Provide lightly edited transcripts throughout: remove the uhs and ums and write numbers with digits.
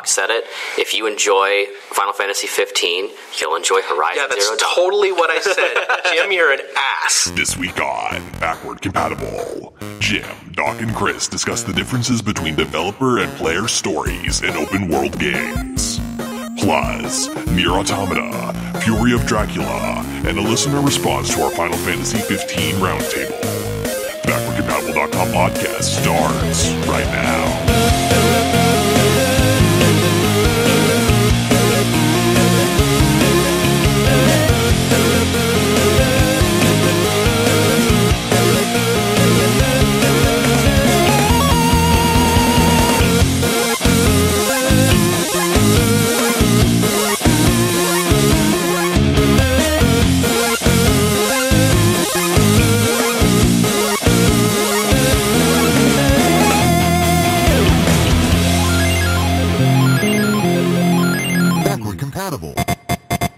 Doc said it. If you enjoy Final Fantasy 15, you'll enjoy Horizon Zero Dawn. Yeah, that's totally what I said. Jim, you're an ass. This week on Backward Compatible, Jim, Doc, and Chris discuss the differences between developer and player stories in open-world games. Plus, Nier Automata, Fury of Dracula, and a listener response to our Final Fantasy XV roundtable. BackwardCompatible.com podcast starts right now.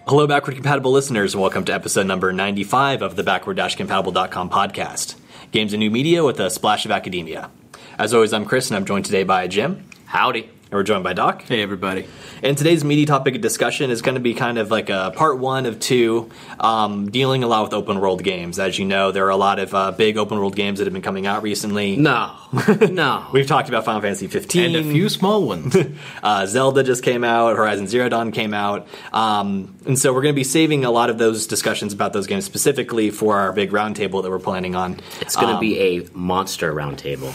Hello, Backward Compatible listeners, and welcome to episode number 95 of the Backward-Compatible.com podcast. Games and new media with a splash of academia. As always, I'm Chris, and I'm joined today by Jim. Howdy. And we're joined by Doc. Hey, everybody. And today's media topic of discussion is going to be kind of like a part one of two, dealing a lot with open-world games. As you know, there are a lot of big open-world games that have been coming out recently. No. We've talked about Final Fantasy 15. And a few small ones. Zelda just came out. Horizon Zero Dawn came out. And so we're going to be saving a lot of those discussions about those games specifically for our big roundtable that we're planning on. It's going to be a monster roundtable.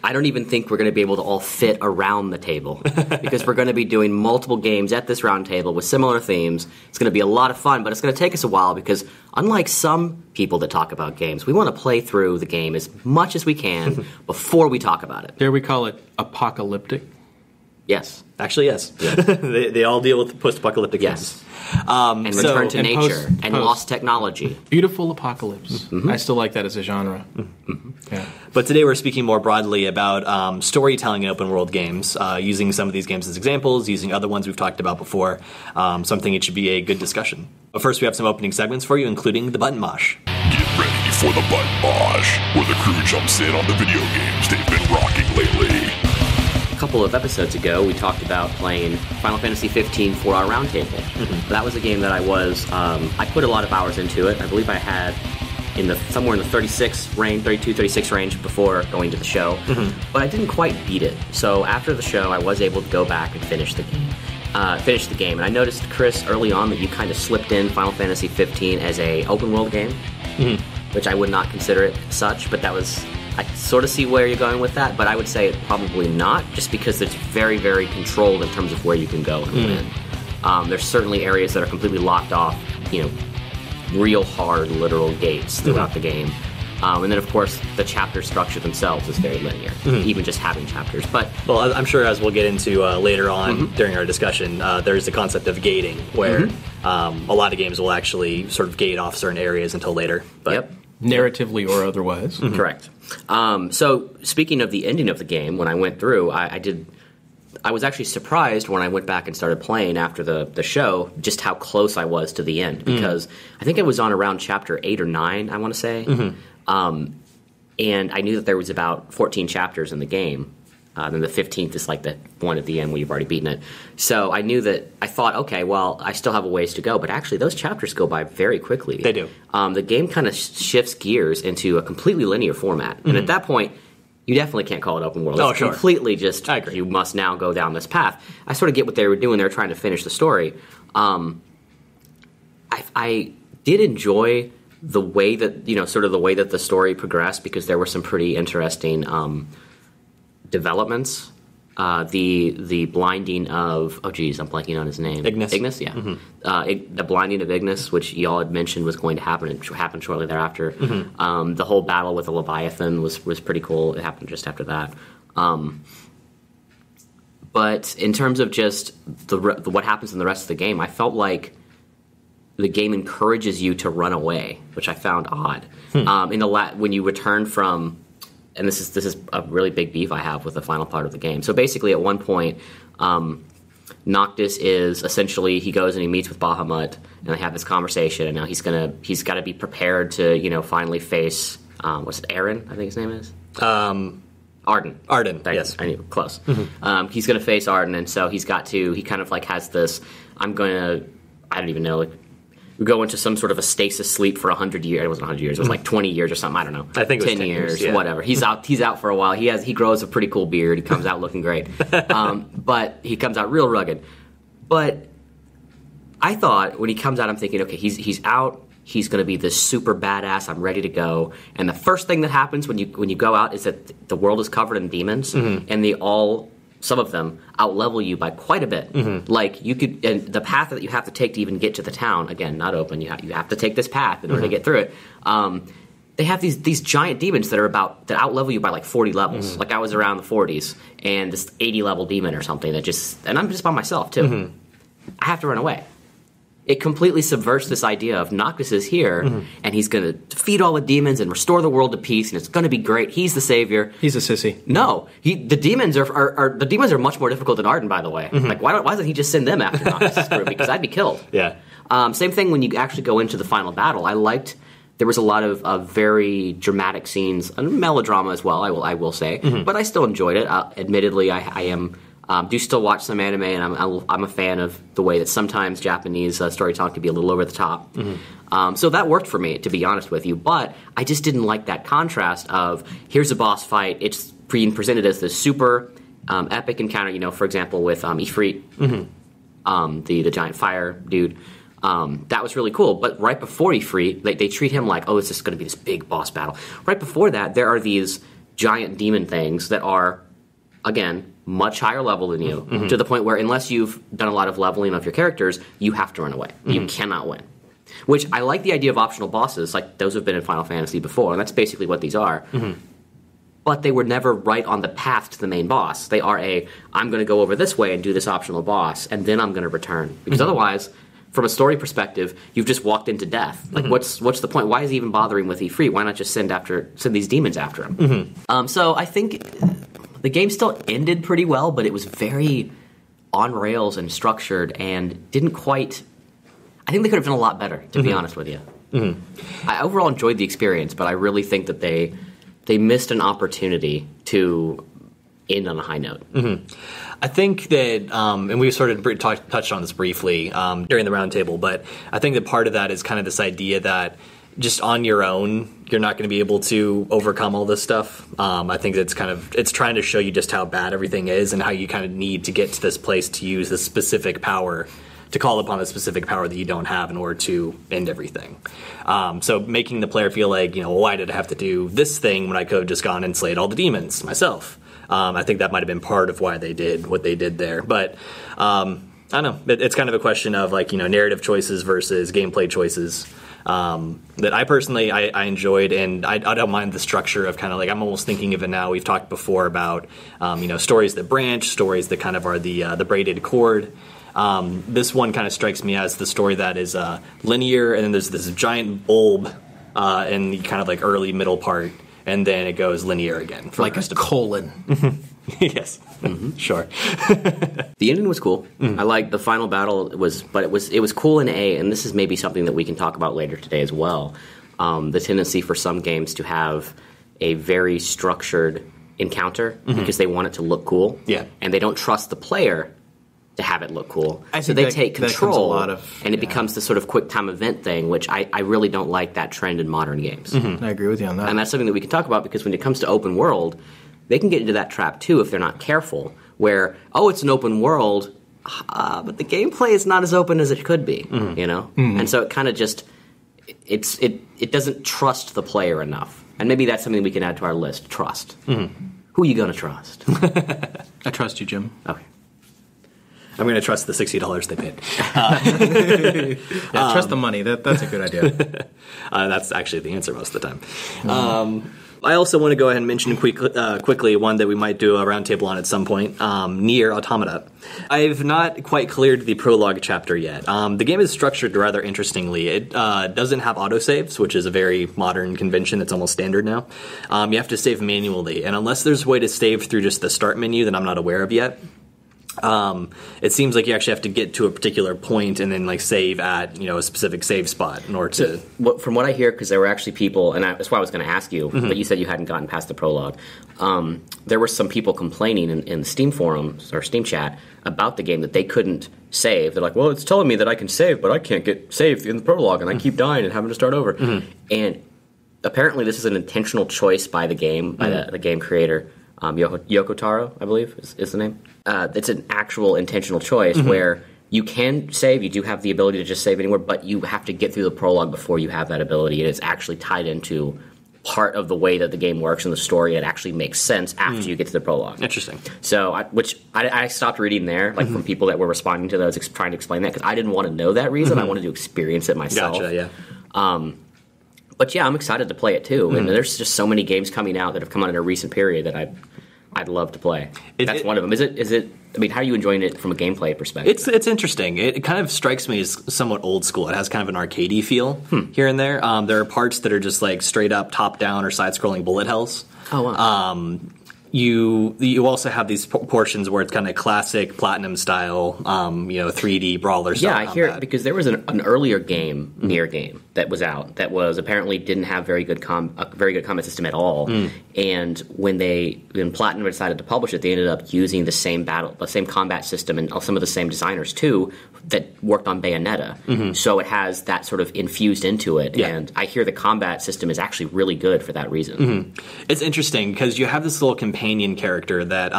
I don't even think we're going to be able to all fit around the table because we're going to be doing multiple games at this round table with similar themes. It's going to be a lot of fun, but it's going to take us a while because unlike some people that talk about games, we want to play through the game as much as we can before we talk about it. Dare we call it apocalyptic? Yes. Actually, yes. they all deal with post-apocalyptic games. Yes. And return to nature and lost technology. Beautiful apocalypse. Mm-hmm. I still like that as a genre. Mm-hmm. Yeah. But today we're speaking more broadly about storytelling in open-world games, using some of these games as examples, using other ones we've talked about before. Something it should be a good discussion. But first, we have some opening segments for you, including the Button Mosh. Get ready for the Button Mosh, where the crew jumps in on the video games they've been rocking lately. A couple of episodes ago, we talked about playing Final Fantasy 15 for our roundtable. Mm-hmm. That was a game that I put a lot of hours into it. I believe I had somewhere in the 36 range before going to the show. Mm-hmm. But I didn't quite beat it. So after the show, I was able to go back and finish the game. And I noticed, Chris, early on that you kind of slipped in Final Fantasy 15 as a open world game, mm-hmm. which I would not consider it such, but that was... I sort of see where you're going with that, but I would say it's probably not, just because it's very, very controlled in terms of where you can go and win. There's certainly areas that are completely locked off, real hard, literal gates throughout the game. And then, of course, the chapter structure themselves is very linear, even just having chapters. But I'm sure as we'll get into later on during our discussion, there's the concept of gating, where a lot of games will actually sort of gate off certain areas until later. But, yep. Narratively or otherwise. Mm-hmm. Correct. So speaking of the ending of the game, when I went through, I was actually surprised when I went back and started playing after the show just how close I was to the end, because I think I was on around chapter 8 or 9, I want to say. Mm-hmm. And I knew that there was about 14 chapters in the game. Then the 15th is like the one at the end where you've already beaten it. So I knew that, I thought, okay, well, I still have a ways to go. But actually, those chapters go by very quickly. They do. The game kind of shifts gears into a completely linear format. Mm-hmm. And at that point, you definitely can't call it open world. It's completely just, you must now go down this path. I sort of get what they were doing. They were trying to finish the story. I did enjoy the way that, sort of the way that the story progressed, because there were some pretty interesting... developments, the blinding of I'm blanking on his name. Ignis, yeah. Mm-hmm. The blinding of Ignis, which y'all had mentioned was going to happen, and happened shortly thereafter. Mm-hmm. The whole battle with the Leviathan was pretty cool. It happened just after that. But in terms of just what happens in the rest of the game, I felt like the game encourages you to run away, which I found odd. When you return from. And this is a really big beef I have with the final part of the game. So basically, at one point, Noctis is essentially he goes and he meets with Bahamut, and they have this conversation. And now he's got to be prepared to finally face Ardyn, I think his name is. Ardyn. Yes. I knew. Close. Mm-hmm. He's going to face Ardyn, and so he's got to... He kind of, like, has this... I'm going to... I don't even know, like... We go into some sort of a stasis sleep for 100 years. It wasn't 100 years. It was like 20 years or something. I don't know. I think it was 10 years. Yeah. Whatever. He's out for a while. He grows a pretty cool beard. He comes out looking great. But he comes out real rugged. But I thought when he comes out, I'm thinking, okay, he's out. He's going to be this super badass. I'm ready to go. And the first thing that happens when you go out is that the world is covered in demons, mm-hmm. and they all... Some of them outlevel you by quite a bit. Mm-hmm. Like you could, and the path that you have to take to even get to the town, again, not open. You have to take this path in order mm-hmm. to get through it. They have these giant demons that outlevel you by like 40 levels. Mm-hmm. Like I was around the 40s, and this 80 level demon or something and I'm just by myself too. Mm-hmm. I have to run away. It completely subverts this idea of Noctis is here, mm-hmm. and he's going to defeat all the demons and restore the world to peace, and it's going to be great. He's the savior. He's a sissy. No, the demons are much more difficult than Ardyn, by the way. Mm-hmm. Like why doesn't he just send them after Noctis' group? Because I'd be killed. Yeah. Same thing when you actually go into the final battle. There was a lot of very dramatic scenes, and melodrama as well. I will say, mm-hmm. but I still enjoyed it. Admittedly, I am. Do still watch some anime, and I'm a fan of the way that sometimes Japanese storytelling can be a little over the top. Mm-hmm. So that worked for me, to be honest with you. But I just didn't like that contrast of here's a boss fight. It's being presented as this super epic encounter. You know, for example, with Ifrit, mm-hmm. The giant fire dude. That was really cool. But right before Ifrit, they treat him like, oh, it's just going to be this big boss battle. Right before that, there are these giant demon things that are, again, much higher level than you, mm-hmm. to the point where unless you've done a lot of leveling of your characters, you have to run away. Mm-hmm. You cannot win. Which I like the idea of optional bosses, like those have been in Final Fantasy before, and that's basically what these are. Mm-hmm. But they were never right on the path to the main boss. They are I'm going to go over this way and do this optional boss, and then I'm going to return. Because mm-hmm. otherwise, from a story perspective, you've just walked into death. Like, mm-hmm. what's the point? Why is he even bothering with Ifrit? Why not just send these demons after him? Mm-hmm. So I think... The game still ended pretty well, but it was very on rails and structured and didn't quite... I think they could have done a lot better, to mm-hmm. be honest with you. Mm-hmm. I overall enjoyed the experience, but I really think that they missed an opportunity to end on a high note. Mm-hmm. I think that, and we sort of touched on this briefly during the roundtable, but I think that part of that is kind of this idea that just on your own, you're not going to be able to overcome all this stuff. I think that's it's trying to show you just how bad everything is and how you kind of need to get to this place to use this specific power, to call upon a specific power that you don't have in order to end everything. So making the player feel like, why did I have to do this thing when I could have just gone and slayed all the demons myself? I think that might have been part of why they did what they did there. But... I don't know. It's kind of a question of narrative choices versus gameplay choices that I personally I enjoyed, and I don't mind the structure of kind of like I'm almost thinking of it now. We've talked before about stories that branch, stories that kind of are the braided cord. This one kind of strikes me as the story that is linear, and then there's this giant bulb in the kind of like early middle part, and then it goes linear again, for like a colon. Yes. Mm-hmm. Sure. The ending was cool. Mm-hmm. I liked the final battle. It was cool in A, and this is maybe something that we can talk about later today as well. The tendency for some games to have a very structured encounter mm-hmm. because they want it to look cool. Yeah. And they don't trust the player to have it look cool. So they take control, and it becomes this sort of quick-time event thing, which I really don't like that trend in modern games. Mm-hmm. I agree with you on that. And that's something that we can talk about because when it comes to open world... They can get into that trap, too, if they're not careful, where, it's an open world, but the gameplay is not as open as it could be, mm-hmm. Mm-hmm. And so it kind of just, it doesn't trust the player enough. And maybe that's something we can add to our list, trust. Mm-hmm. Who are you going to trust? I trust you, Jim. Okay. I'm going to trust the $60 they paid. Yeah, trust the money. That's a good idea. That's actually the answer most of the time. Mm-hmm. I also want to go ahead and mention quickly one that we might do a roundtable on at some point, Nier: Automata. I've not quite cleared the prologue chapter yet. The game is structured rather interestingly. It doesn't have autosaves, which is a very modern convention that's almost standard now. You have to save manually, and unless there's a way to save through just the start menu that I'm not aware of yet, It seems like you actually have to get to a particular point and then like save at, you know, a specific save spot in order to. From what I hear, because there were actually people, and that's why I was going to ask you, but you said you hadn't gotten past the prologue. There were some people complaining in the Steam forums or Steam chat about the game that they couldn't save. They're like, well, it's telling me that I can save, but I can't get saved in the prologue, and I keep dying and having to start over. And apparently, this is an intentional choice by the game, by the game creator. Yoko Taro, I believe, is the name. It's an actual intentional choice where you can save. You do have the ability to just save anywhere, but you have to get through the prologue before you have that ability. It is actually tied into part of the way that the game works and the story. It actually makes sense after you get to the prologue. Interesting. So, I stopped reading there, like from people that were responding to that. I was trying to explain that because I didn't want to know that reason. I wanted to experience it myself. Gotcha, yeah. But yeah, I'm excited to play it too. And there's just so many games coming out that have come out in a recent period that I'd love to play. That's one of them. Is it? I mean, how are you enjoying it from a gameplay perspective? It's interesting. It kind of strikes me as somewhat old school. It has kind of an arcadey feel here and there. There are parts that are just like straight up top down or side scrolling bullet hells. Oh wow. You also have these portions where it's kind of classic Platinum style, 3D brawler style. Yeah, I hear it because there was an earlier game, Nier game, that was out that was apparently didn't have a very good combat system at all. And when Platinum decided to publish it, they ended up using the same combat system, and some of the same designers too that worked on Bayonetta. So it has that sort of infused into it. Yeah. And I hear the combat system is actually really good for that reason. It's interesting because you have this little companion character that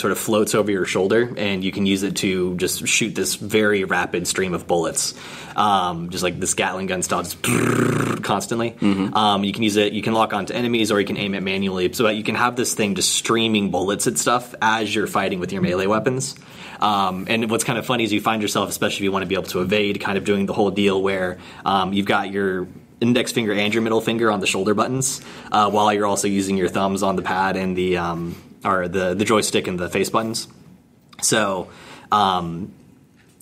sort of floats over your shoulder, and you can use it to just shoot this very rapid stream of bullets, just like this Gatling gun style, just constantly. You can use it. You can lock onto enemies, or you can aim it manually. So you can have this thing just streaming bullets at stuff as you're fighting with your melee weapons. And what's kind of funny is you find yourself, especially if you want to be able to evade, kind of doing the whole deal where you've got your index finger and your middle finger on the shoulder buttons, while you're also using your thumbs on the pad and the joystick and the face buttons. So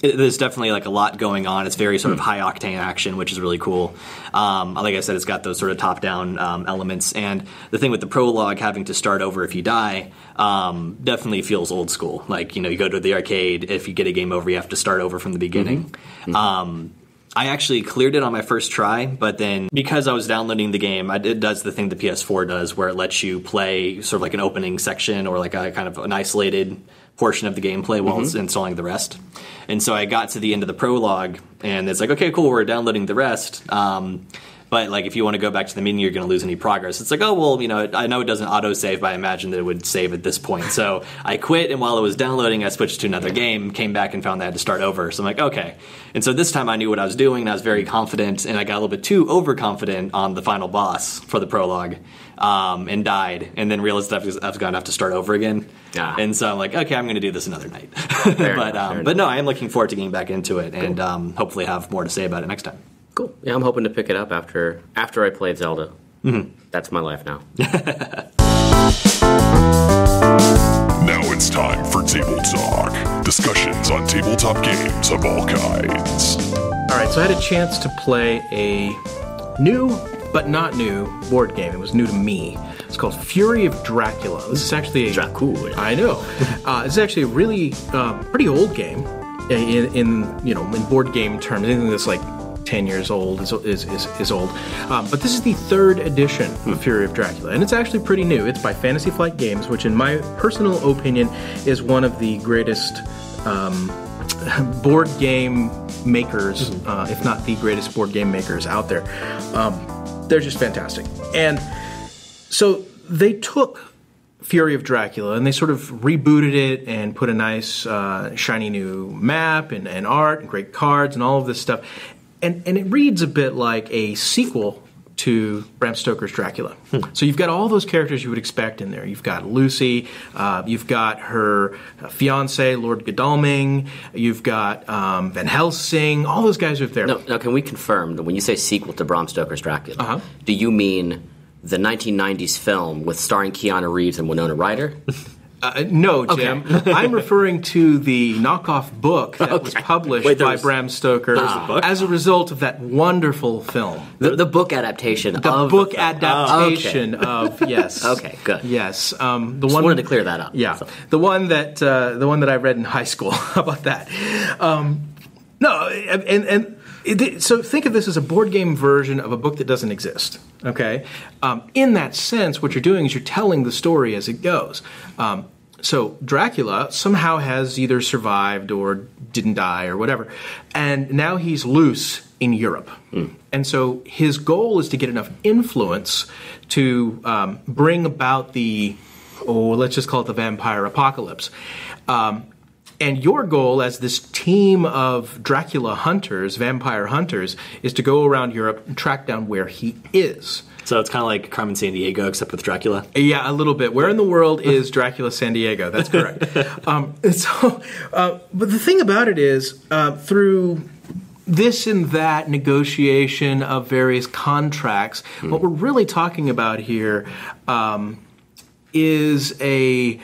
there's definitely like a lot going on. It's very sort of high octane action, which is really cool. Like I said, it's got those sort of top down elements, and the thing with the prologue having to start over if you die definitely feels old school. Like, you know, you go to the arcade, if you get a game over, you have to start over from the beginning. I actually cleared it on my first try, but then because I was downloading the game, it does the thing the PS4 does where it lets you play sort of like an opening section or like a kind of an isolated portion of the gameplay while it's installing the rest. And so I got to the end of the prologue, and it's like, okay, cool, we're downloading the rest. But like if you want to go back to the menu, you're going to lose any progress. It's like, oh, well, you know, I know it doesn't auto-save, but I imagine that it would save at this point. So I quit, and while it was downloading, I switched to another game, came back and found that I had to start over. So I'm like, okay. And so this time I knew what I was doing, and I was very confident, and I got a little bit too overconfident on the final boss for the prologue. And died, and then realized that I was going to have to start over again. Yeah. And so I'm like, okay, I'm going to do this another night. But no, I am looking forward to getting back into it, and hopefully have more to say about it next time. Cool. Yeah, I'm hoping to pick it up after I play Zelda. That's my life now. Now it's time for Table Talk. Discussions on tabletop games of all kinds. All right, so I had a chance to play a new but not new board game. It was new to me. It's called Fury of Dracula. This is actually a... Dracula. I know. This is actually a really pretty old game in board game terms. Anything that's like 10 years old is old. But this is the third edition of Fury of Dracula, and it's actually pretty new. It's by Fantasy Flight Games, which in my personal opinion is one of the greatest board game makers, if not the greatest board game makers out there. They're just fantastic. And so they took Fury of Dracula and they sort of rebooted it and put a nice shiny new map and art and great cards and all of this stuff. And it reads a bit like a sequel to Bram Stoker's Dracula. So you've got all those characters you would expect in there. You've got Lucy, you've got her fiance, Lord Godalming, you've got Van Helsing, all those guys are there. Now, can we confirm that when you say sequel to Bram Stoker's Dracula, do you mean the 1990s film with starring Keanu Reeves and Winona Ryder? No, Jim. Okay. I'm referring to the knockoff book that was published by Bram Stoker as a result of that wonderful film. The book adaptation. The book adaptation of, yes. Okay, good. Yes. Just wanted to clear that up. Yeah. So. The one that I read in high school. How about that? So think of this as a board game version of a book that doesn't exist, okay? In that sense, what you're doing is you're telling the story as it goes. So Dracula somehow has either survived or didn't die or whatever, and now he's loose in Europe. Mm. And so his goal is to get enough influence to bring about the, let's just call it the vampire apocalypse. And your goal as this team of Dracula hunters, vampire hunters, is to go around Europe and track down where he is. So it's kind of like Carmen Sandiego, except with Dracula? Yeah, a little bit. Where in the world is Dracula Sandiego? That's correct. But the thing about it is, through this and that negotiation of various contracts, what we're really talking about here is a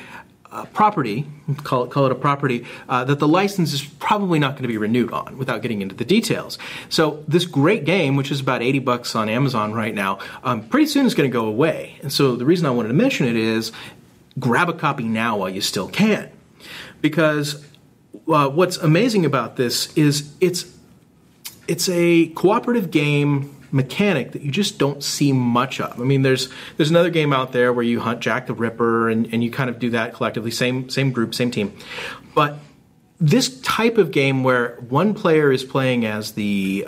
property, call it a property, that the license is probably not going to be renewed on without getting into the details. So this great game, which is about $80 on Amazon right now, pretty soon is going to go away. And so the reason I wanted to mention it is grab a copy now while you still can. Because what's amazing about this is it's a cooperative game mechanic that you just don't see much of. I mean, there's another game out there where you hunt Jack the Ripper and you kind of do that collectively, same group, same team. But this type of game where one player is playing as the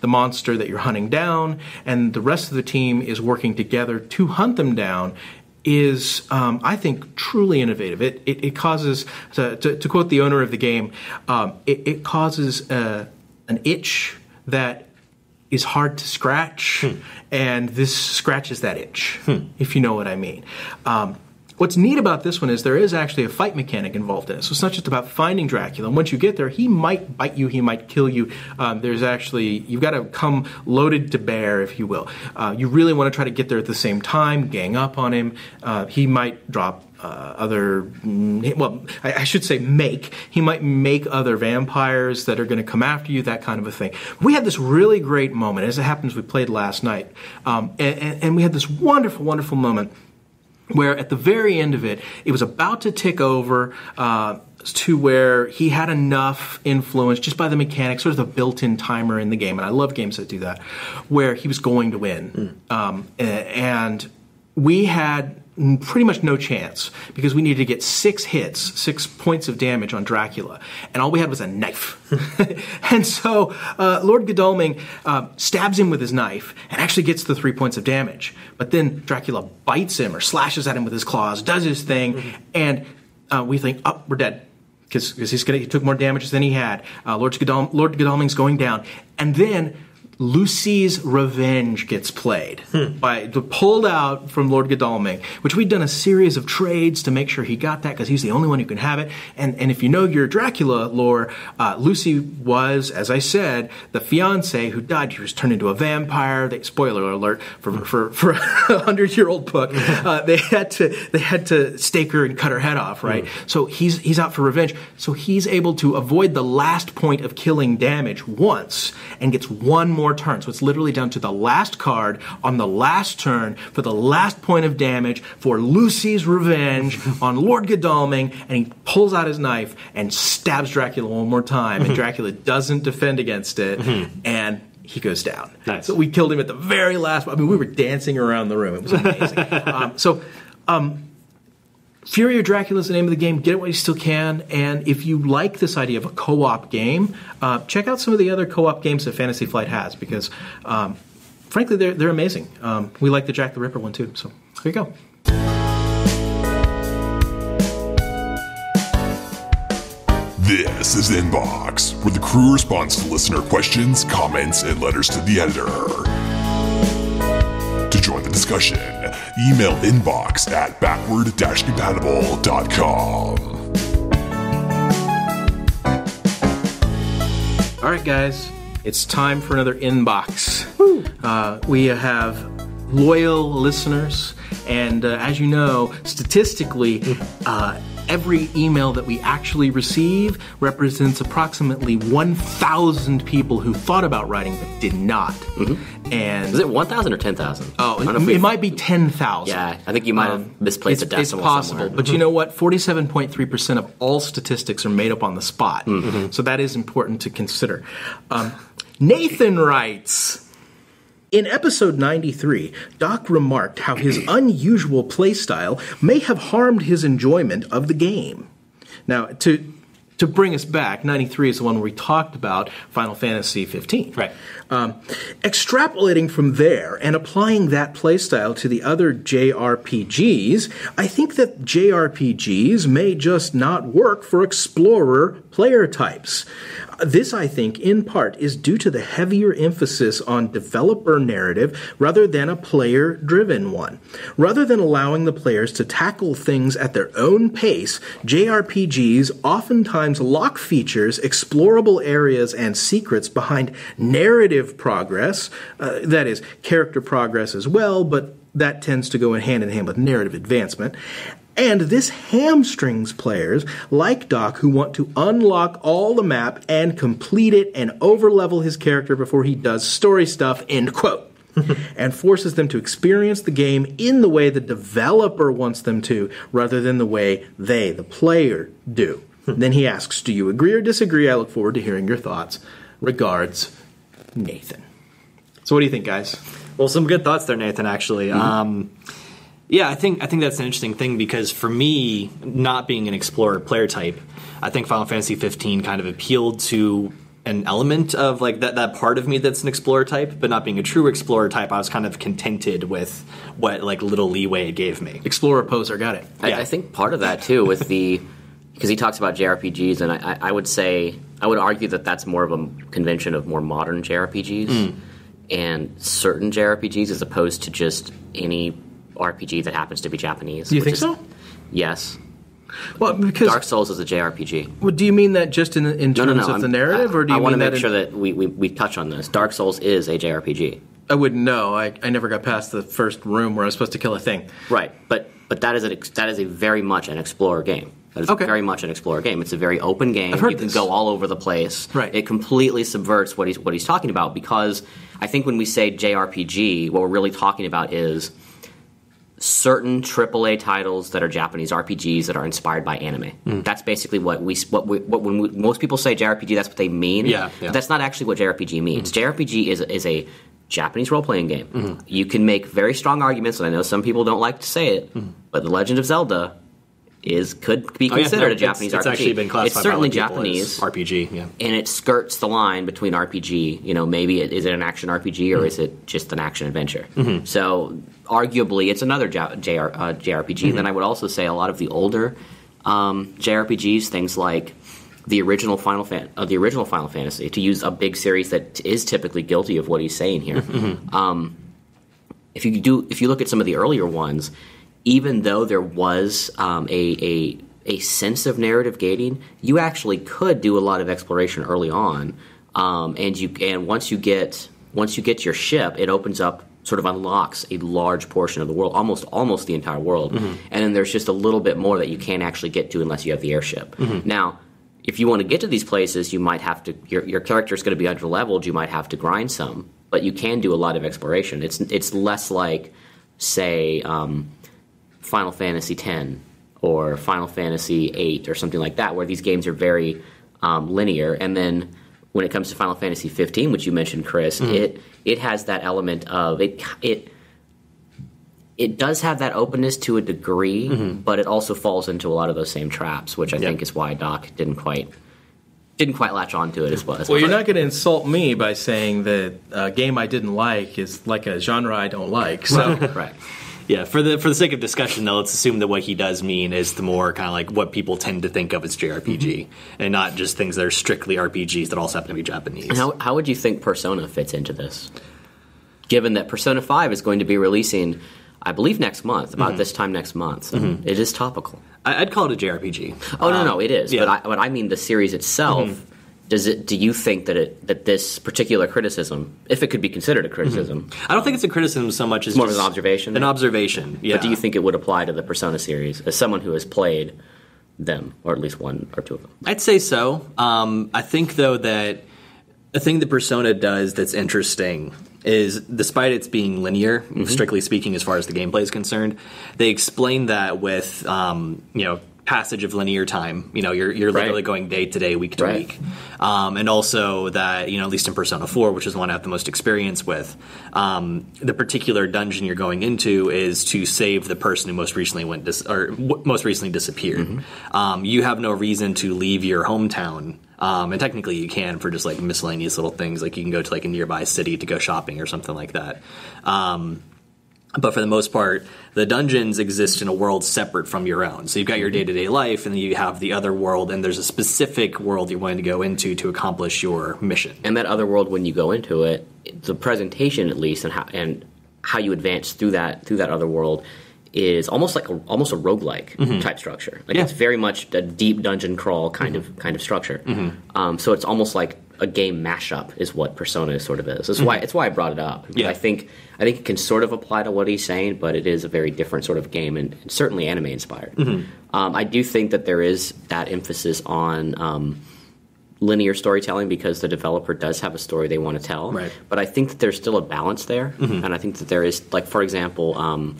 monster that you're hunting down and the rest of the team is working together to hunt them down is, I think, truly innovative. It causes, to quote the owner of the game, it causes an itch that is hard to scratch, and this scratches that itch, if you know what I mean. What's neat about this one is there is actually a fight mechanic involved in it. So it's not just about finding Dracula. And once you get there, he might bite you, he might kill you. There's actually, you've got to come loaded to bear, if you will. You really want to try to get there at the same time, gang up on him. He might drop he might make other vampires that are going to come after you, that kind of a thing. We had this really great moment. As it happens, we played last night, and we had this wonderful, wonderful moment where at the very end of it, it was about to tick over to where he had enough influence just by the mechanics, sort of the built-in timer in the game, and I love games that do that, where he was going to win. And we had pretty much no chance because we needed to get 6 points of damage on Dracula, and all we had was a knife. And so Lord Godalming stabs him with his knife and actually gets the 3 points of damage, but then Dracula bites him or slashes at him with his claws, does his thing, and we think, oh, we're dead, because he took more damage than he had. Lord Godalming's going down, and then Lucy's Revenge gets played, pulled out from Lord Godalming, which we'd done a series of trades to make sure he got that because he's the only one who can have it. And if you know your Dracula lore, Lucy was, as I said, the fiance who died. She was turned into a vampire. Spoiler alert for a 100-year-old book. They had to stake her and cut her head off, right? So he's out for revenge. So he's able to avoid the last point of killing damage once and gets one more turn. So it's literally down to the last card on the last turn for the last point of damage for Lucy's Revenge on Lord Godalming, and he pulls out his knife and stabs Dracula one more time, and Dracula doesn't defend against it, and he goes down. Nice. So we killed him at the very last. I mean, we were dancing around the room. It was amazing. Fury of Dracula is the name of the game. Get it while you still can. And if you like this idea of a co-op game, check out some of the other co-op games that Fantasy Flight has because, frankly, they're amazing. We like the Jack the Ripper one, too. So there you go. This is Inbox, where the crew responds to listener questions, comments, and letters to the editor. To join the discussion, email inbox@backward-compatible.com. All right, guys, it's time for another Inbox. We have loyal listeners And as you know, statistically, every email that we actually receive represents approximately 1,000 people who thought about writing but did not. Mm-hmm. And is it 1,000 or 10,000? Oh, it might be 10,000. Yeah, I think you might have misplaced a decimal. It's possible, somewhere. But you know what? 47.3% of all statistics are made up on the spot, mm-hmm. so that is important to consider. Nathan writes. In episode 93, Doc remarked how his unusual playstyle may have harmed his enjoyment of the game. Now, to bring us back, 93 is the one where we talked about Final Fantasy XV. Right. Extrapolating from there and applying that playstyle to the other JRPGs, I think that JRPGs may just not work for explorer player types. This, I think, in part, is due to the heavier emphasis on developer narrative rather than a player-driven one. Rather than allowing the players to tackle things at their own pace, JRPGs oftentimes lock features, explorable areas, and secrets behind narrative progress, that is, character progress as well, but that tends to go hand-in-hand with narrative advancement. And this hamstrings players like Doc who want to unlock all the map and complete it and overlevel his character before he does story stuff, end quote, and forces them to experience the game in the way the developer wants them to rather than the way they, the player, do. Then he asks, do you agree or disagree? I look forward to hearing your thoughts. Regards, Nathan. So what do you think, guys? Well, some good thoughts there, Nathan, actually. Mm-hmm. Yeah, I think that's an interesting thing because for me, not being an explorer player type, I think Final Fantasy XV kind of appealed to an element of like that part of me that's an explorer type, but not being a true explorer type, I was kind of contented with what like little leeway it gave me. Explorer poser, got it. Yeah. I think part of that too with the because he talks about JRPGs, and I would say I would argue that that's more of a convention of more modern JRPGs and certain JRPGs as opposed to just any RPG that happens to be Japanese. Do you think so? Yes. Well, because Dark Souls is a JRPG. Well, do you mean that just in terms of the narrative, or do you? I want to make sure that we touch on this. Dark Souls is a JRPG. I wouldn't know. I never got past the first room where I was supposed to kill a thing. Right, but that is a very much an explorer game. That is very much an explorer game. It's a very open game. I've heard you can go all over the place. Right. It completely subverts what he's talking about because I think when we say JRPG, what we're really talking about is certain AAA titles that are Japanese RPGs that are inspired by anime. Mm. That's basically what most people say JRPG, that's what they mean. Yeah. But that's not actually what JRPG means. Mm-hmm. JRPG is a Japanese role-playing game. Mm-hmm. You can make very strong arguments, and I know some people don't like to say it, but The Legend of Zelda could be considered a Japanese RPG. It's actually been classified. It's certainly Japanese RPG, yeah. And it skirts the line between RPG. You know, maybe is it an action RPG or is it just an action adventure? Mm-hmm. So arguably, it's another JRPG. Mm-hmm. Then I would also say a lot of the older JRPGs, things like the original Final Fantasy, to use a big series that is typically guilty of what he's saying here. Mm-hmm. If you look at some of the earlier ones. Even though there was a sense of narrative gating, you actually could do a lot of exploration early on, and once you get your ship, it opens up, sort of unlocks a large portion of the world, almost the entire world, and then there's just a little bit more that you can't actually get to unless you have the airship. Mm-hmm. Now, if you want to get to these places, you might have to your character's going to be underleveled. You might have to grind some, but you can do a lot of exploration. It's less like, say, Final Fantasy X or Final Fantasy VIII or something like that, where these games are very linear. And then when it comes to Final Fantasy XV, which you mentioned, Chris, it has that element of it does have that openness to a degree, but it also falls into a lot of those same traps, which I think is why Doc didn't quite latch on to it as well. Well, you're not going to insult me by saying that a game I didn't like is like a genre I don't like. So right. Yeah, for the sake of discussion, though, let's assume that what he does mean is the more kind of like what people tend to think of as JRPG, and not just things that are strictly RPGs that also happen to be Japanese. And how would you think Persona fits into this? Given that Persona 5 is going to be releasing, I believe, next month, about this time next month. So it is topical. I'd call it a JRPG. Oh, no, it is. Yeah. But I mean the series itself Do you think that this particular criticism, if it could be considered a criticism, I don't think it's a criticism so much as it's more of an observation. An observation, yeah. But do you think it would apply to the Persona series as someone who has played them, or at least one or two of them? I'd say so. I think though that a thing that Persona does that's interesting is, despite its being linear, strictly speaking, as far as the gameplay is concerned, they explain that with passage of linear time. You're literally going day to day, week to week. And also that, at least in Persona 4, which is one I have the most experience with, the particular dungeon you're going into is to save the person who most recently disappeared. You have no reason to leave your hometown. And technically you can for just like miscellaneous little things. Like you can go to like a nearby city to go shopping or something like that. But for the most part, the dungeons exist in a world separate from your own. So you've got your day-to-day life, and then you have the other world, and there's a specific world you're wanting to go into to accomplish your mission. And that other world, when you go into it, the presentation at least, and how you advance through that other world is almost like a roguelike type structure. It's very much a deep dungeon crawl kind of structure. So it's almost like a game mashup is what Persona sort of is. It's why I brought it up. Yeah. I think it can sort of apply to what he's saying, but it is a very different sort of game and certainly anime inspired. I do think that there is that emphasis on linear storytelling because the developer does have a story they want to tell. Right. But I think that there's still a balance there, and I think that there is, like, for example,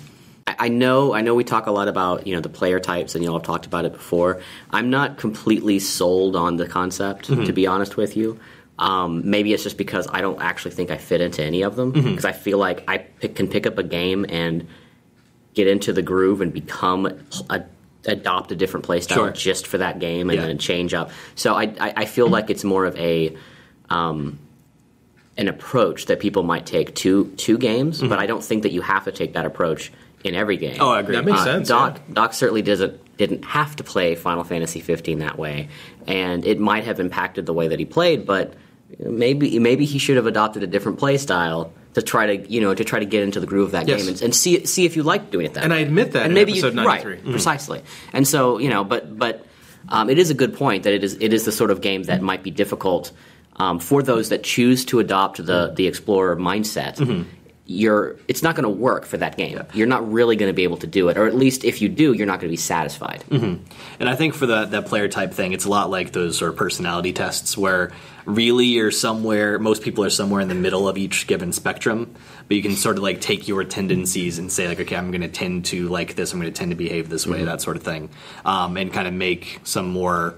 I know we talk a lot about, the player types, and y'all have talked about it before. I'm not completely sold on the concept, to be honest with you. Maybe it's just because I don't actually think I fit into any of them, because I feel like I can pick up a game and get into the groove and adopt a different playstyle just for that game and then change up. So I feel like it's more of a... an approach that people might take to games, but I don't think that you have to take that approach in every game. Oh, I agree. That makes sense. Doc certainly didn't have to play Final Fantasy XV that way, and it might have impacted the way that he played. But maybe he should have adopted a different play style to try to get into the groove of that game and see if you like doing it that. And way. I admit that. And in episode 93. Right, precisely. And so but it is a good point that it is the sort of game that might be difficult. For those that choose to adopt the explorer mindset, it's not going to work for that game. Yeah. You're not really going to be able to do it, or at least if you do, you're not going to be satisfied. And I think for that player type thing, it's a lot like those sort of personality tests where really most people are somewhere in the middle of each given spectrum, but you can sort of like take your tendencies and say like, okay, I'm going to tend to like this, I'm going to tend to behave this way, that sort of thing, and kind of make some more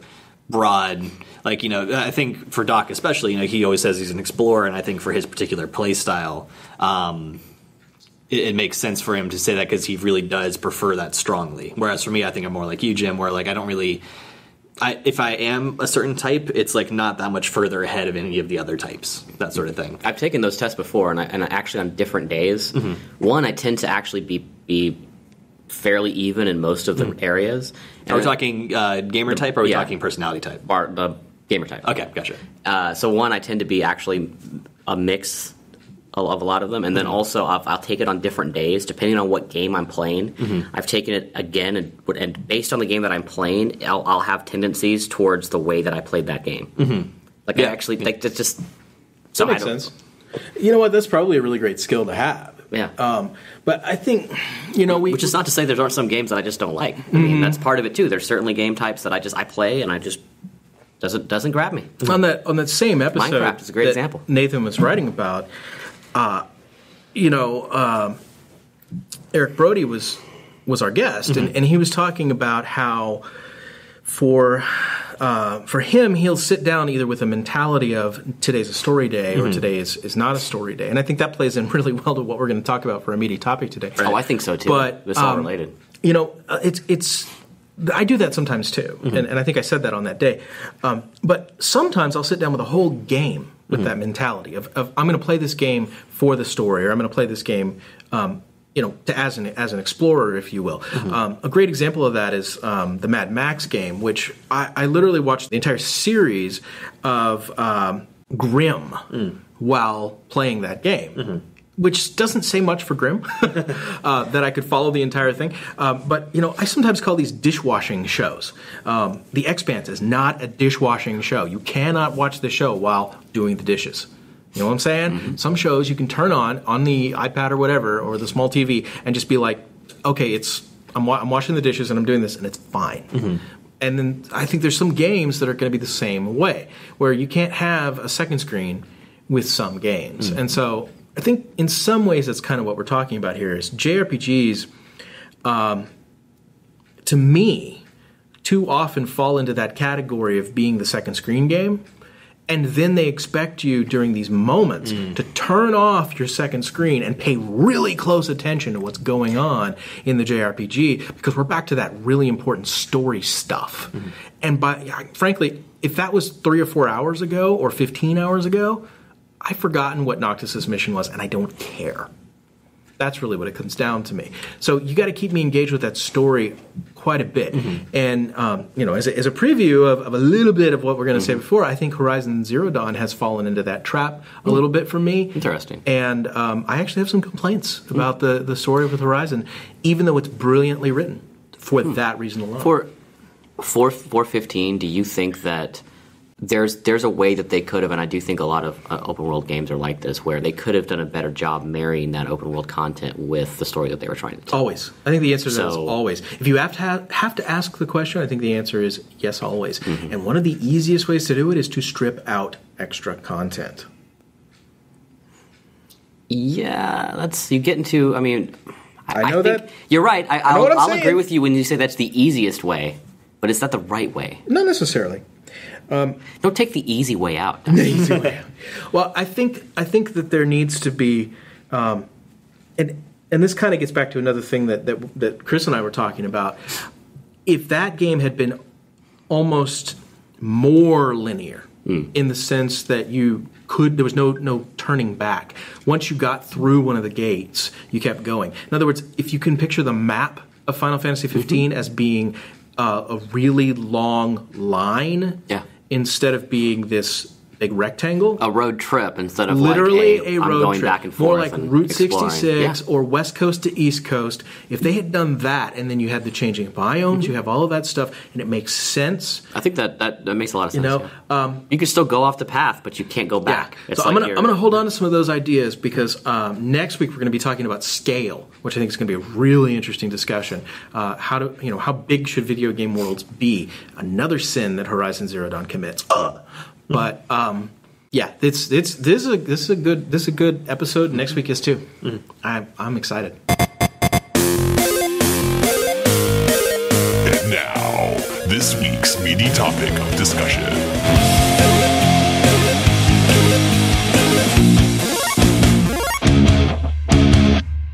broad... Like, I think for Doc especially, he always says he's an explorer, and I think for his particular play style, it makes sense for him to say that because he really does prefer that strongly. Whereas for me, I think I'm more like you, Jim, where, like, I don't really... if I am a certain type, it's, like, not that much further ahead of any of the other types, that sort of thing. I've taken those tests before, and actually on different days. One, I tend to actually be fairly even in most of the areas. And are we talking gamer type, or are we talking personality type? Gamer type. Okay, gotcha. So one, I tend to be actually a mix of a lot of them, and then also I'll take it on different days depending on what game I'm playing. I've taken it again, and based on the game that I'm playing, I'll have tendencies towards the way that I played that game. That makes sense. You know what? That's probably a really great skill to have. Yeah. But I think, which is not to say there aren't some games that I just don't like. I mean, that's part of it too. There's certainly game types that I play and I just. Doesn't grab me. On that same episode, Minecraft is a great example. Nathan was writing about, Eric Brody was our guest, and he was talking about how for him he'll sit down either with a mentality of today's a story day or today is not a story day, and I think that plays in really well to what we're going to talk about for our meaty topic today. Right. Oh, I think so too. But it's all related. It's. I do that sometimes, too, and I think I said that on that day. But sometimes I'll sit down with a whole game with that mentality of I'm going to play this game for the story, or I'm going to play this game, as an explorer, if you will. A great example of that is the Mad Max game, which I literally watched the entire series of Grimm while playing that game. which doesn't say much for Grimm, that I could follow the entire thing. But, you know, I sometimes call these dishwashing shows. The Expanse is not a dishwashing show. You cannot watch the show while doing the dishes. You know what I'm saying? Mm-hmm. Some shows you can turn on the iPad or whatever, or the small TV, and just be like, okay, I'm washing the dishes and I'm doing this, and it's fine. Mm-hmm. And then I think there's some games that are going to be the same way, where you can't have a second screen with some games. Mm-hmm. And so I think in some ways that's kind of what we're talking about here is JRPGs, to me, too often fall into that category of being the second screen game. And then they expect you during these moments to turn off your second screen and pay really close attention to what's going on in the JRPG, because we're back to that really important story stuff. Mm-hmm. And frankly, if that was 3 or 4 hours ago or 15 hours ago, I've forgotten what Noctis' mission was, and I don't care. That's really what it comes down to me. So you got to keep me engaged with that story quite a bit. Mm-hmm. And, you know, as a preview of a little bit of what we're going to say before, I think Horizon Zero Dawn has fallen into that trap a little bit for me. Interesting. And I actually have some complaints about the story with Horizon, even though it's brilliantly written for that reason alone. For 415, do you think that there's a way that they could have, and I do think a lot of open world games are like this, where they could have done a better job marrying that open world content with the story that they were trying to tell? Always. I think the answer to that is always. If you have to ask the question, I think the answer is yes, always. Mm-hmm. And one of the easiest ways to do it is to strip out extra content. Yeah, you get into, I mean, I know that. You're right. I'll agree with you when you say that's the easiest way, but it's not the right way. Not necessarily. Don't take the easy way out. The easy way out. Well, I think that there needs to be, and this kind of gets back to another thing that Chris and I were talking about. If that game had been almost more linear in the sense that there was no turning back. Once you got through one of the gates, you kept going. In other words, if you can picture the map of Final Fantasy 15 as being a really long line. Yeah. Instead of being this big rectangle. A road trip instead of literally like a road going trip. Back and forth. More like Route 66 or West Coast to East Coast. If they had done that, and then you had the changing biomes, you have all of that stuff, and it makes sense. I think that makes a lot of sense. You know, you can still go off the path, but you can't go back. Yeah. So I'm gonna hold on to some of those ideas, because next week we're gonna be talking about scale, which I think is gonna be a really interesting discussion. How big should video game worlds be? Another sin that Horizon Zero Dawn commits. But this is a good episode. Next week is too. Mm-hmm. I'm excited. And now, this week's meaty topic of discussion.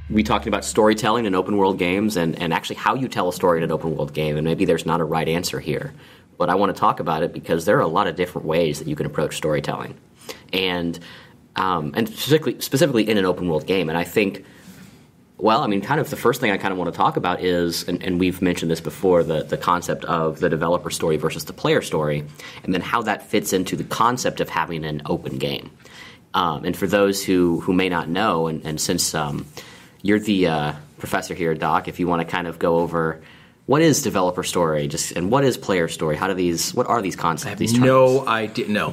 We talked about storytelling in open world games and actually how you tell a story in an open world game, and maybe there's not a right answer here. But I want to talk about it because there are a lot of different ways that you can approach storytelling, and specifically in an open world game. And I think, the first thing I kind of want to talk about is, and we've mentioned this before, the concept of the developer story versus the player story, and then how that fits into the concept of having an open game. And for those who may not know, and since you're the professor here, Doc, if you want to kind of go over. What is developer story, and what is player story? What are these concepts? I have no idea. No.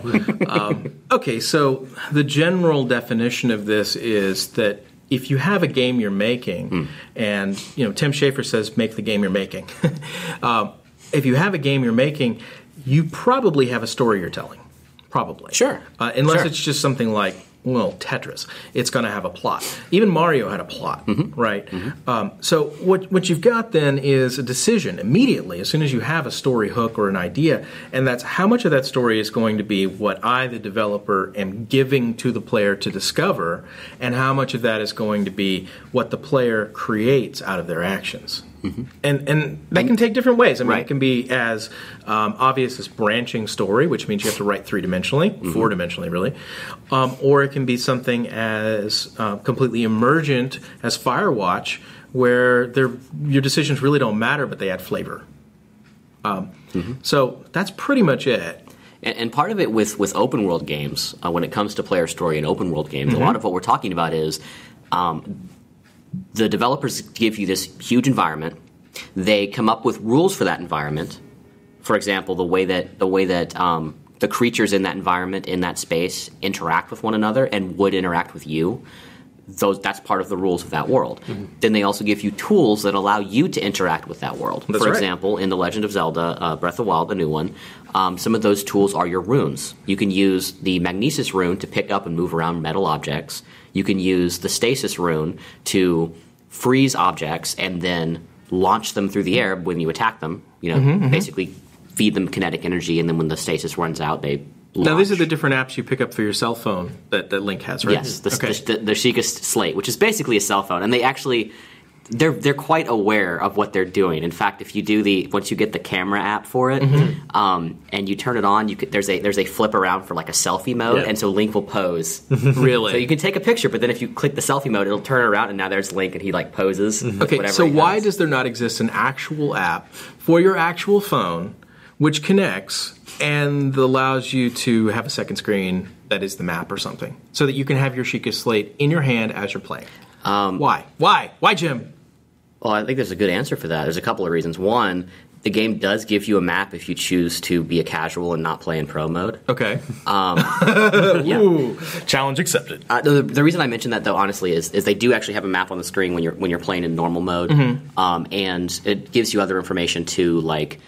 Okay, so the general definition of this is that if you have a game you're making, and Tim Schafer says make the game you're making. If you have a game you're making, you probably have a story you're telling. Probably. Sure. Unless it's just something like, Tetris. It's going to have a plot. Even Mario had a plot, right? Mm-hmm. So what you've got then is a decision immediately, as soon as you have a story hook or an idea, and that's how much of that story is going to be what I, the developer, am giving to the player to discover, and how much of that is going to be what the player creates out of their actions. Mm-hmm. And that can take different ways. I mean, it can be as obvious as branching story, which means you have to write three-dimensionally, four-dimensionally, really. Or it can be something as completely emergent as Firewatch, where your decisions really don't matter, but they add flavor. So that's pretty much it. And part of it with open-world games, when it comes to player story and open-world games, a lot of what we're talking about is The developers give you this huge environment. They come up with rules for that environment. For example, the way that the creatures in that environment, in that space, interact with one another and would interact with you. That's part of the rules of that world. Mm-hmm. Then they also give you tools that allow you to interact with that world. That's right. For example, in The Legend of Zelda, Breath of the Wild, the new one, some of those tools are your runes. You can use the Magnesis rune to pick up and move around metal objects. You can use the Stasis rune to freeze objects and then launch them through the air when you attack them. You know, basically feed them kinetic energy, and then when the Stasis runs out, they... launch. Now, these are the different apps you pick up for your cell phone that Link has, right? Yes, the Sheikah Slate, which is basically a cell phone, and they actually they're quite aware of what they're doing. In fact, if you do once you get the camera app for it, and you turn it on, there's a flip around for like a selfie mode, and so Link will pose. Really? So you can take a picture, but then if you click the selfie mode, it'll turn around, and now there's Link, and he like poses. Okay, so why does there not exist an actual app for your actual phone which connects and allows you to have a second screen that is the map or something, so that you can have your Sheikah Slate in your hand as you're playing? Why, Jim? Well, I think there's a good answer for that. There's a couple of reasons. One, the game does give you a map if you choose to be a casual and not play in pro mode. Okay. Ooh, challenge accepted. The reason I mentioned that, though, honestly, is they do actually have a map on the screen when you're playing in normal mode, and it gives you other information too, like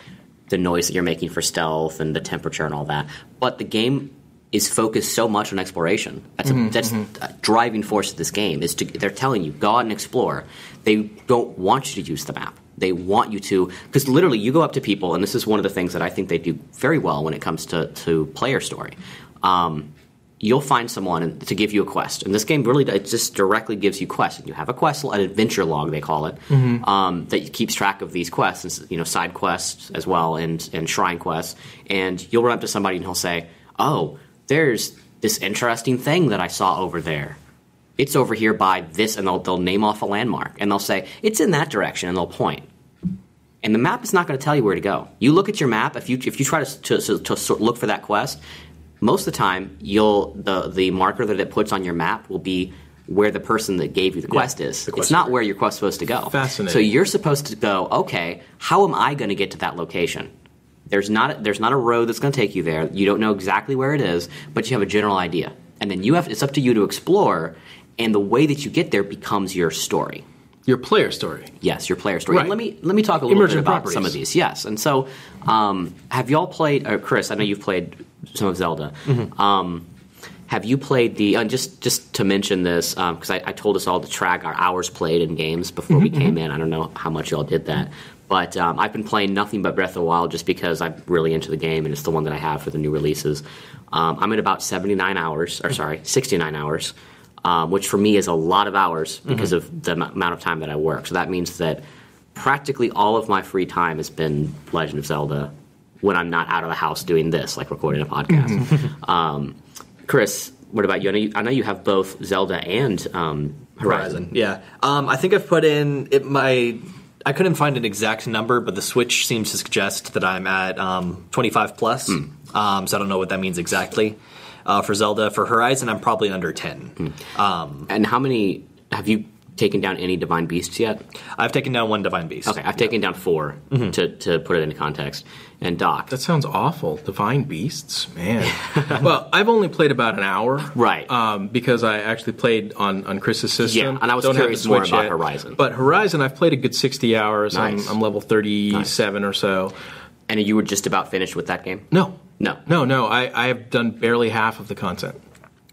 the noise that you're making for stealth and the temperature and all that. But the game is focused so much on exploration. That's a driving force of this game. They're telling you, go out and explore. They don't want you to use the map. They want you to, because literally you go up to people, and this is one of the things that I think they do very well when it comes to player story. You'll find someone to give you a quest. And this game really, it just directly gives you quests. And you have a quest, an adventure log, they call it, that keeps track of these quests, and, you know, side quests as well, and shrine quests. And you'll run up to somebody and he'll say, oh, there's this interesting thing that I saw over there. It's over here by this, and they'll name off a landmark. And they'll say, it's in that direction, and they'll point. And the map is not going to tell you where to go. You look at your map, if you try to look for that quest, most of the time, the marker that it puts on your map will be where the person that gave you the quest is. It's not where your quest is supposed to go. Fascinating. So you're supposed to go, okay, how am I going to get to that location? There's not a road that's going to take you there. You don't know exactly where it is, but you have a general idea. And then it's up to you to explore, and the way that you get there becomes your story. Your player story. Yes, your player story. Right. And let me talk a little bit about some of these. Yes, and so have y'all played? Or Chris, I know you've played some of Zelda. Have you played the? And just to mention this, because I told us all to track our hours played in games before we came in. I don't know how much y'all did that, but I've been playing nothing but Breath of the Wild just because I'm really into the game, and it's the one that I have for the new releases. I'm at about 69 hours. Which for me is a lot of hours because of the amount of time that I work. So that means that practically all of my free time has been Legend of Zelda when I'm not out of the house doing this, like recording a podcast. Chris, what about you? I know you have both Zelda and Horizon. Yeah. I think I've put in I couldn't find an exact number, but the Switch seems to suggest that I'm at 25 plus. So I don't know what that means exactly. For Zelda, for Horizon, I'm probably under 10. And how many have you taken down? Any Divine Beasts yet? I've taken down one Divine Beast. Okay, I've taken down four to put it into context. And Doc, that sounds awful. Divine Beasts, man. Well, I've only played about an hour, right? Because I actually played on Chris's system. Yeah, and I was curious more about Horizon. But Horizon, I've played a good 60 hours. Nice. I'm level 37 or so. And you were just about finished with that game? No. I have done barely half of the content.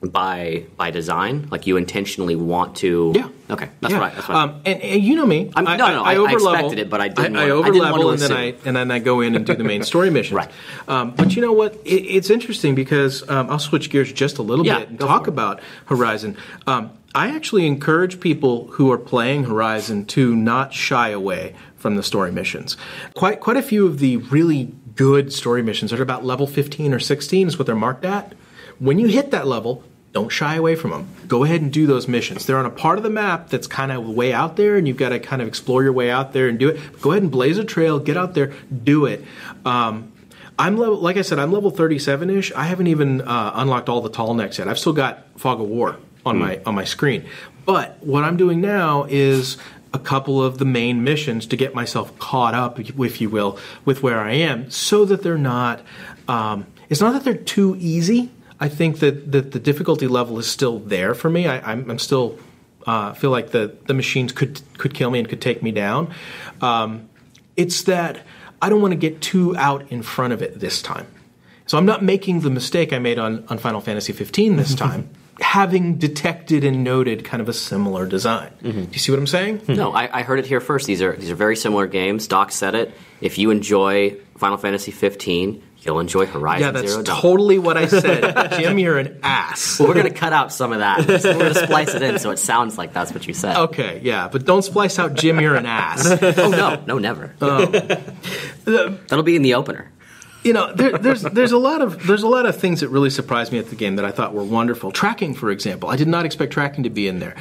By design? Like you intentionally want to... Yeah. Okay. That's right. And you know me. I overlevel. I expected it, but I didn't want to. I overlevel, and then I go in and do the main story missions. Right. But you know what? It's interesting because I'll switch gears just a little bit and talk about Horizon. I actually encourage people who are playing Horizon to not shy away from the story missions. Quite a few of the really good story missions are about level 15 or 16 is what they're marked at. When you hit that level, don't shy away from them. Go ahead and do those missions. They're on a part of the map that's kind of way out there, and you've got to kind of explore your way out there and do it. But go ahead and blaze a trail. Get out there. Do it. Like I said, I'm level 37-ish. I haven't even unlocked all the tall necks yet. I've still got Fog of War on my screen. But what I'm doing now is a couple of the main missions to get myself caught up, if you will, with where I am, so that they're not, it's not that they're too easy. I think that, the difficulty level is still there for me. I'm still feel like the machines could kill me and could take me down. It's that I don't want to get too out in front of it this time. So I'm not making the mistake I made on Final Fantasy XV this time, having detected and noted kind of a similar design. Mm-hmm. Do you see what I'm saying? No, I heard it here first. These are very similar games. Doc said it. If you enjoy Final Fantasy XV, you'll enjoy Horizon Zero Dawn. Yeah, that's totally what I said. Jim, you're an ass. Well, we're going to cut out some of that. We're going to splice it in so it sounds like that's what you said. Okay, yeah, but don't splice out Jim, you're an ass. Oh, no. No, never. That'll be in the opener. You know, there's a lot of things that really surprised me at the game that I thought were wonderful. Tracking, for example, I did not expect tracking to be in there.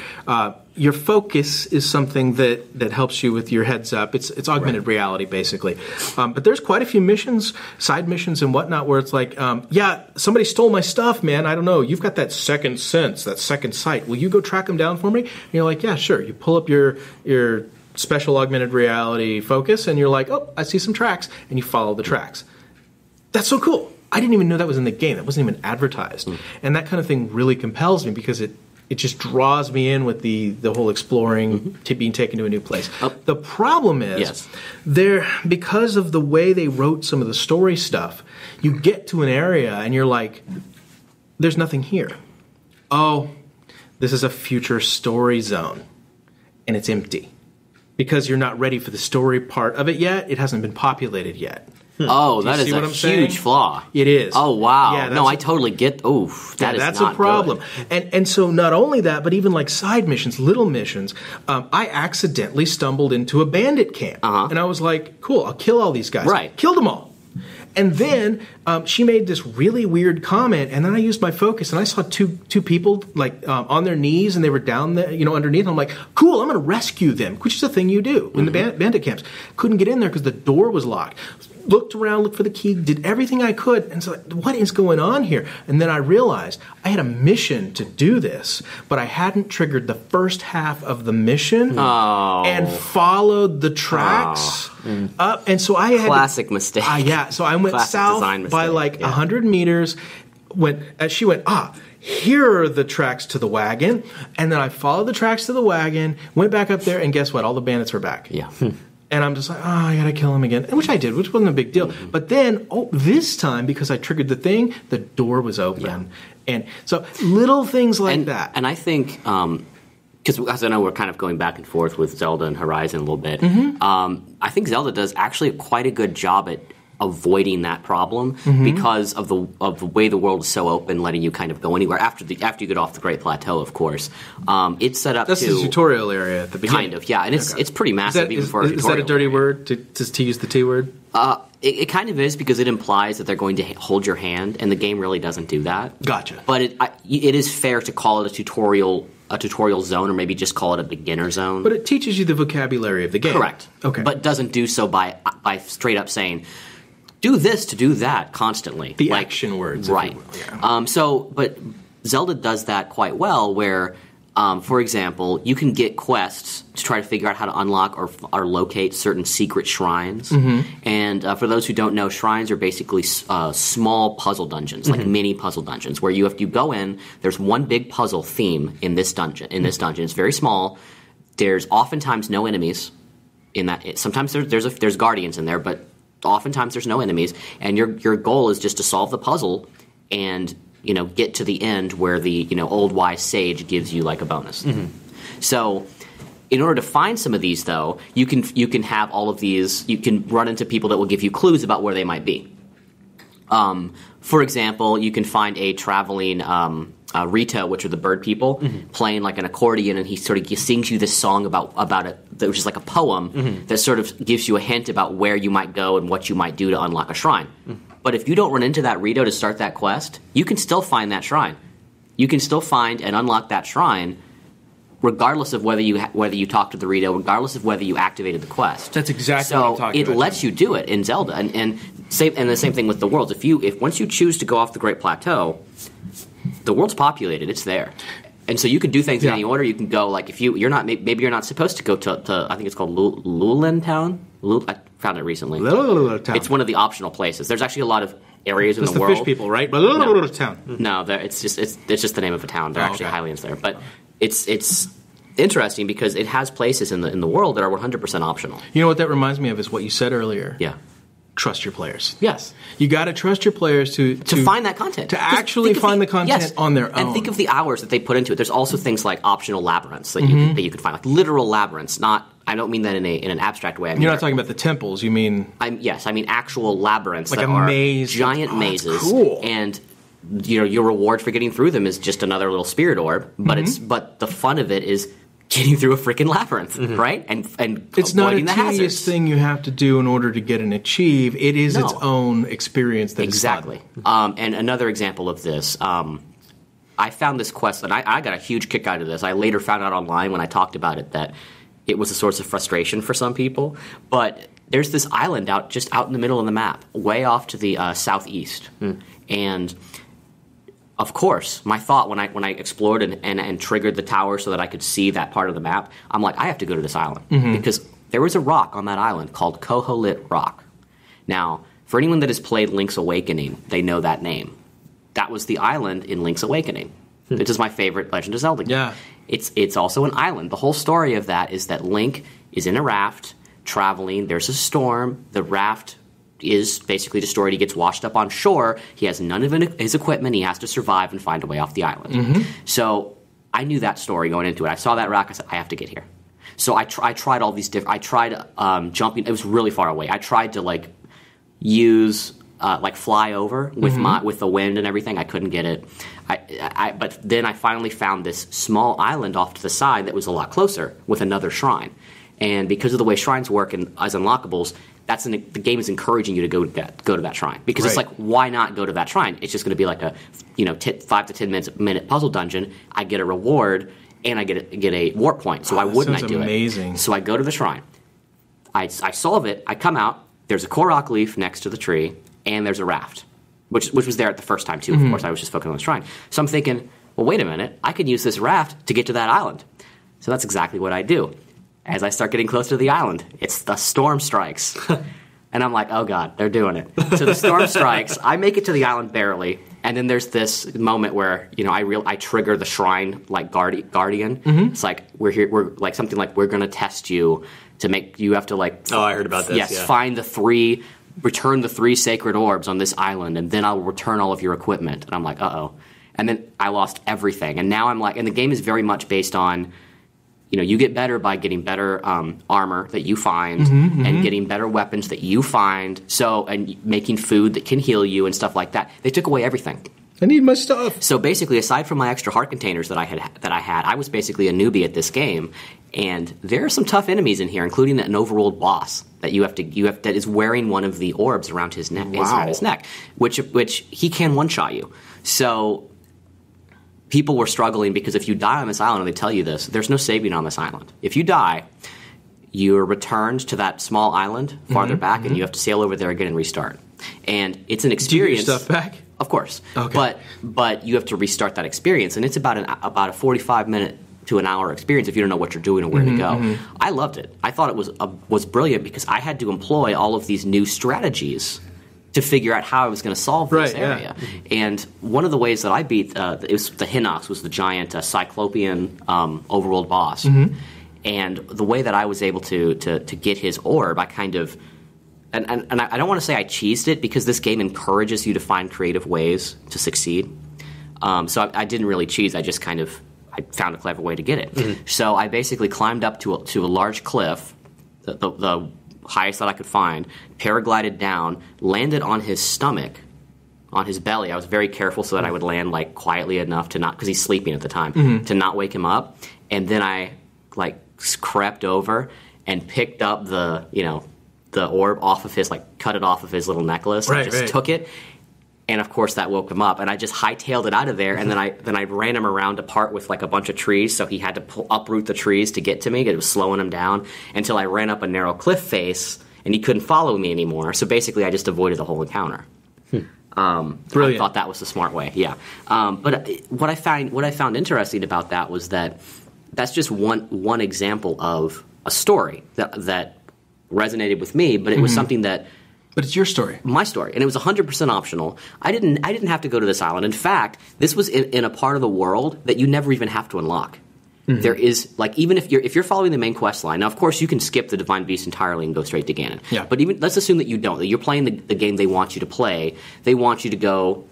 Your focus is something that helps you with your heads up. It's augmented reality basically. But there's quite a few missions, side missions and whatnot, where it's like, yeah, somebody stole my stuff, man. I don't know. You've got that second sense, that second sight. Will you go track them down for me? And you're like, yeah, sure. You pull up your special augmented reality focus, and you're like, oh, I see some tracks, and you follow the tracks. That's so cool. I didn't even know that was in the game. That wasn't even advertised. Mm. And that kind of thing really compels me because it just draws me in with the whole exploring, being taken to a new place. The problem is, because of the way they wrote some of the story stuff, you get to an area and you're like, there's nothing here. Oh, this is a future story zone. And it's empty. Because you're not ready for the story part of it yet. It hasn't been populated yet. Oh, that is a huge flaw. It is. Oh, wow. Yeah, no, I totally get... Oof, that's not a problem. Good. And so not only that, but even like side missions, little missions, I accidentally stumbled into a bandit camp. Uh-huh. And I was like, cool, I'll kill all these guys. Right. Killed them all. And then she made this really weird comment, and then I used my focus, and I saw two people like on their knees, and they were down there, you know, underneath. And I'm like, cool, I'm going to rescue them, which is the thing you do in the bandit camps. Couldn't get in there because the door was locked. Looked around, looked for the key, did everything I could, and so like, what is going on here? And then I realized I had a mission to do this, but I hadn't triggered the first half of the mission and followed the tracks up. And so I had classic mistake. Yeah, so I went south by like 100 meters. She went here are the tracks to the wagon, and then I followed the tracks to the wagon, went back up there, and guess what? All the bandits were back. Yeah. And I'm just like, I gotta kill him again. Which I did, which wasn't a big deal. But then, this time, because I triggered the thing, the door was open. Yeah. And so, little things like that. And I think, because I know we're kind of going back and forth with Zelda and Horizon a little bit, I think Zelda does actually quite a good job at avoiding that problem because of the way the world is so open, letting you kind of go anywhere after you get off the Great Plateau, of course. It's set up to... That's the tutorial area at the beginning. Kind of, yeah, and it's pretty massive for a tutorial. Is that a dirty word to use the T word? It kind of is, because it implies that they're going to hold your hand, and the game really doesn't do that. Gotcha. But it is fair to call it a tutorial zone, or maybe just call it a beginner zone. But it teaches you the vocabulary of the game. Correct. Okay. But doesn't do so by straight up saying... do this to do that constantly. The action words. Right. Yeah. But Zelda does that quite well where, for example, you can get quests to try to figure out how to unlock or locate certain secret shrines. And for those who don't know, shrines are basically small puzzle dungeons, like mini puzzle dungeons, where you go in, there's one big puzzle theme in this dungeon. It's very small. There's oftentimes no enemies in that. Sometimes there's guardians in there, but... oftentimes there's no enemies, and your goal is just to solve the puzzle and, you know, get to the end where the, you know, old wise sage gives you like a bonus. So in order to find some of these, though, you can have all of these, you can run into people that will give you clues about where they might be. For example, you can find a traveling Rito, which are the bird people, playing like an accordion, and he sort of sings you this song about it, which is like a poem that sort of gives you a hint about where you might go and what you might do to unlock a shrine. But if you don't run into that Rito to start that quest, you can still find that shrine. You can still find and unlock that shrine, regardless of whether you talk to the Rito, regardless of whether you activated the quest. That's exactly what I'm talking about. So it lets you do it in Zelda, and the same thing with the worlds. If once you choose to go off the Great Plateau. The world's populated. It's there. And so you can do things in any order. You can go, like, if you're not, maybe you're not supposed to go to I think it's called Lulin Town. I found it recently. Lulin Town. It's one of the optional places. There's actually a lot of areas in the world. It's the fish people, right? Lulin Town. No, it's just the name of a town. They're actually Highlands there, but it's interesting because it has places in the world that are 100% optional. You know what that reminds me of is what you said earlier. Yeah. Trust your players. Yes. You got to trust your players to find that content. To actually find the content on their own. And think of the hours that they put into it. There's also things like optional labyrinths that you could find, like literal labyrinths, not... I don't mean that in an abstract way. I mean, you're not talking about the temples, you mean... I mean actual labyrinths that are maze. Giant mazes. Cool. And... you know, your reward for getting through them is just another little spirit orb, but the fun of it is getting through a freaking labyrinth, right? And it's not a tedious thing you have to do in order to get and achieve. It is its own experience. That is fun. And another example of this, I found this quest, and I got a huge kick out of this. I later found out online when I talked about it that it was a source of frustration for some people. But there's this island out in the middle of the map, way off to the southeast, and of course, my thought when I explored and triggered the tower so that I could see that part of the map, I'm like, I have to go to this island. Because there was a rock on that island called Koholit Rock. Now, for anyone that has played Link's Awakening, they know that name. That was the island in Link's Awakening. Which is my favorite Legend of Zelda game. Yeah. It's also an island. The whole story of that is that Link is in a raft, traveling, there's a storm, the raft... is basically destroyed. He gets washed up on shore. He has none of his equipment. He has to survive and find a way off the island. So I knew that story going into it. I saw that rock. I said, I have to get here. So I tried all these different... I tried jumping. It was really far away. I tried to fly over with with the wind and everything. I couldn't get it. But then I finally found this small island off to the side that was a lot closer with another shrine. And because of the way shrines work and as unlockables... the game is encouraging you to go to that shrine because it's like, why not go to that shrine? It's just going to be like a 5 to 10 minute puzzle dungeon. I get a reward and I get a warp point. So why wouldn't I do amazing. It? So I go to the shrine. I solve it. I come out. There's a Korok leaf next to the tree and there's a raft, which was there at the first time too. Of course, I was just focused on the shrine. So I'm thinking, well, wait a minute. I could use this raft to get to that island. So that's exactly what I do. As I start getting closer to the island, the storm strikes. And I'm like, oh, God, they're doing it. So the storm strikes. I make it to the island barely. And then there's this moment where, I trigger the shrine, guardian. It's like, we're going to test you to make, you have to, oh, I heard about this. Yes, find return the 3 sacred orbs on this island, and then I'll return all of your equipment. And I'm like, uh-oh. And then I lost everything. And now I'm like, and the game is very much based on, you get better by getting better armor that you find and getting better weapons that you find, and making food that can heal you and stuff like that. They took away everything. I need my stuff. So basically, aside from my extra heart containers that I had, I was basically a newbie at this game, and there are some tough enemies in here, including an overworld boss that that is wearing one of the orbs around his neck, which he can one-shot you. So people were struggling because if you die on this island, and they tell you this, there's no saving on this island. If you die, you're returned to that small island farther back, and you have to sail over there again and restart. And it's an experience. Do you get your stuff back? Of course. Okay. But you have to restart that experience, and it's about a 45-minute to an hour experience if you don't know what you're doing or where to go. I loved it. I thought it was brilliant because I had to employ all of these new strategies to figure out how I was going to solve this area. And one of the ways that I beat the Hinox was the giant Cyclopean overworld boss. And the way that I was able to get his orb, I kind of... And I don't want to say I cheesed it because this game encourages you to find creative ways to succeed. So I didn't really cheese. I just kind of... I found a clever way to get it. So I basically climbed up to a large cliff, the highest that I could find, paraglided down, landed on his stomach, on his belly. I was very careful so that I would land quietly enough to not, because he's sleeping at the time, to not wake him up. And then I crept over and picked up the orb off of his, cut it off of his little necklace, took it. And of course that woke him up, and I just hightailed it out of there, and then I ran him around a part with a bunch of trees, so he had to uproot the trees to get to me. It was slowing him down until I ran up a narrow cliff face, and he couldn't follow me anymore. So basically, I just avoided the whole encounter. I thought that was the smart way. Yeah. But what I found interesting about that was that that's just one example of a story that resonated with me, but it was something that. But it's your story. My story. And it was 100% optional. I didn't have to go to this island. In fact, this was in a part of the world that you never even have to unlock. Mm-hmm. There is, like, even if you're following the main quest line, now, of course, you can skip the Divine Beast entirely and go straight to Ganon. Yeah. But even let's assume that you don't, that you're playing the game they want you to play. They want you to go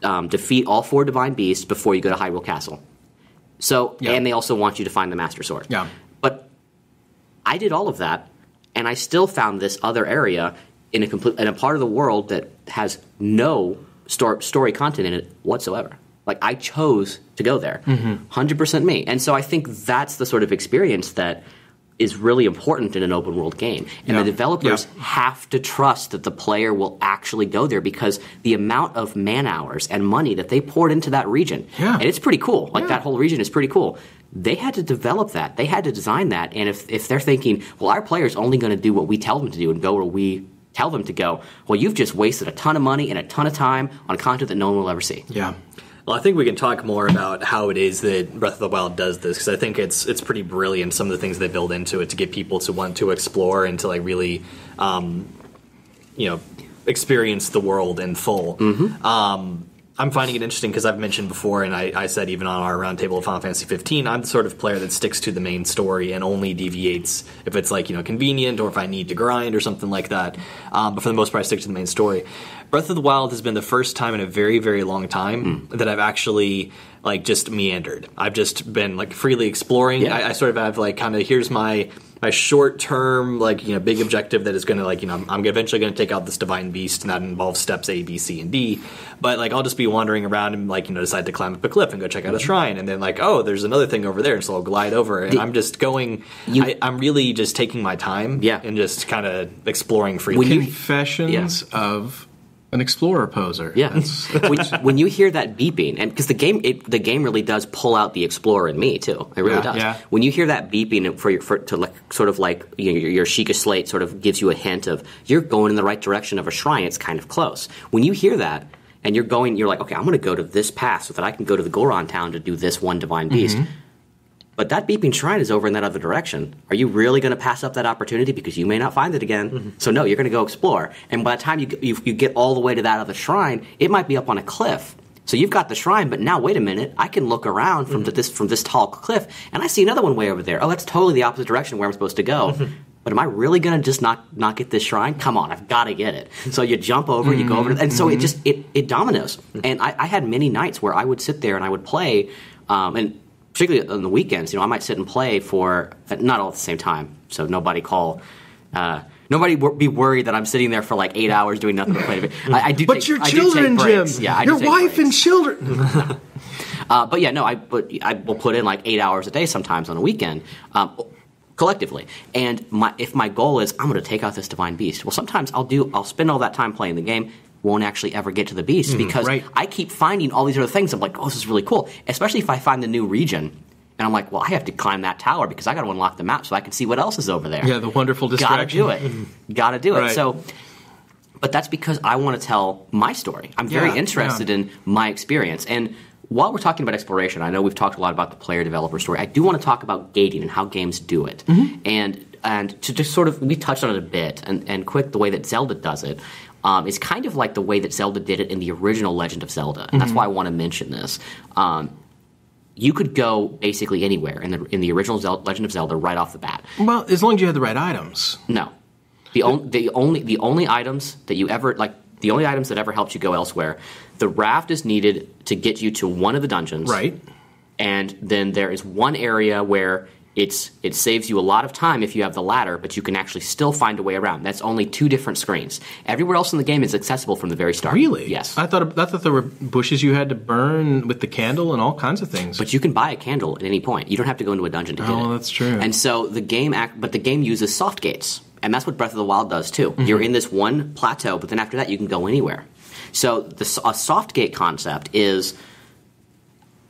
defeat all 4 Divine Beasts before you go to Hyrule Castle. So, yeah. And they also want you to find the Master Sword. Yeah. But I did all of that, and I still found this other area in a part of the world that has no story content in it whatsoever. Like, I chose to go there. 100% me. And so I think that's the sort of experience that is really important in an open world game. And the developers have to trust that the player will actually go there, because the amount of man hours and money that they poured into that region, and it's pretty cool. Like, that whole region is pretty cool. They had to develop that. They had to design that. And if they're thinking, well, our player's only going to do what we tell them to do and go where we tell them to go, well, you've just wasted a ton of money and a ton of time on content that no one will ever see. Yeah. Well, I think we can talk more about how it is that Breath of the Wild does this, because I think it's pretty brilliant, some of the things they build into it to get people to want to explore and to, like, really, experience the world in full. Mm-hmm. I'm finding it interesting because I've mentioned before, and I said even on our roundtable of Final Fantasy XV, I'm the sort of player that sticks to the main story and only deviates if it's, like, convenient or if I need to grind or something like that. But for the most part, I stick to the main story. Breath of the Wild has been the first time in a very, very long time that I've actually, like, just meandered. I've just been, like, freely exploring. Yeah. I sort of have, like, kind of here's my short-term, like, big objective that is going to, like, I'm eventually going to take out this Divine Beast, and that involves steps A, B, C, and D. But, like, I'll just be wandering around and, like, decide to climb up a cliff and go check out a shrine. And then, like, oh, there's another thing over there, and so I'll glide over. And I'm just going I'm really just taking my time and just kind of exploring freely. Confessions of an explorer poser. Yeah. When you hear that beeping, and because the game really does pull out the explorer in me too. It really does. Yeah. When you hear that beeping your Sheikah Slate sort of gives you a hint of you're going in the right direction of a shrine. It's kind of close. When you hear that and you're like, okay, I'm going to go to this path so that I can go to the Goron town to do this one Divine Beast. Mm-hmm. But that beeping shrine is over in that other direction. Are you really going to pass up that opportunity because you may not find it again? Mm-hmm. So no, you're going to go explore. And by the time you get all the way to that other shrine, it might be up on a cliff. So you've got the shrine, but now wait a minute, I can look around from this tall cliff, and I see another one way over there. Oh, that's totally the opposite direction where I'm supposed to go. Mm-hmm. But am I really going to just not get this shrine? Come on, I've got to get it. So you jump over, you go over, and so it just it dominoes. Mm-hmm. And I had many nights where I would sit there and I would play, and particularly on the weekends, I might sit and play for not all at the same time, so nobody be worried that I'm sitting there for like 8 hours doing nothing but playing. I do. But your children, Jim. Yeah, your wife and children. But yeah, no, I will put in like 8 hours a day sometimes on a weekend, collectively. And if my goal is I'm going to take out this Divine Beast, well, sometimes I'll spend all that time playing the game. Won't actually ever get to the beast because I keep finding all these other things. I'm like, oh, this is really cool. Especially if I find the new region, and I'm like, well, I have to climb that tower because I got to unlock the map so I can see what else is over there. Yeah, the wonderful distraction. Got to do it. Right. So, but that's because I want to tell my story. I'm very interested in my experience. And while we're talking about exploration, I know we've talked a lot about the player developer story. I do want to talk about gating and how games do it. Mm-hmm. And to just sort of, we touched on it a bit, and quick, the way that Zelda does it. It's kind of like the way that Zelda did it in the original Legend of Zelda, and that's why I want to mention this. You could go basically anywhere in the original Legend of Zelda right off the bat. Well, as long as you had the right items. No, the only items that you ever the only items that ever helped you go elsewhere. The raft is needed to get you to one of the dungeons, right? And then there is one area where. It saves you a lot of time if you have the ladder, but you can actually still find a way around. That's only 2 different screens. Everywhere else in the game is accessible from the very start. Really? Yes. I thought there were bushes you had to burn with the candle and all kinds of things. But you can buy a candle at any point. You don't have to go into a dungeon to get it. Oh, that's true. And so the game uses soft gates, and that's what Breath of the Wild does too. Mm-hmm. You're in this one plateau, but then after that you can go anywhere. So a soft gate concept is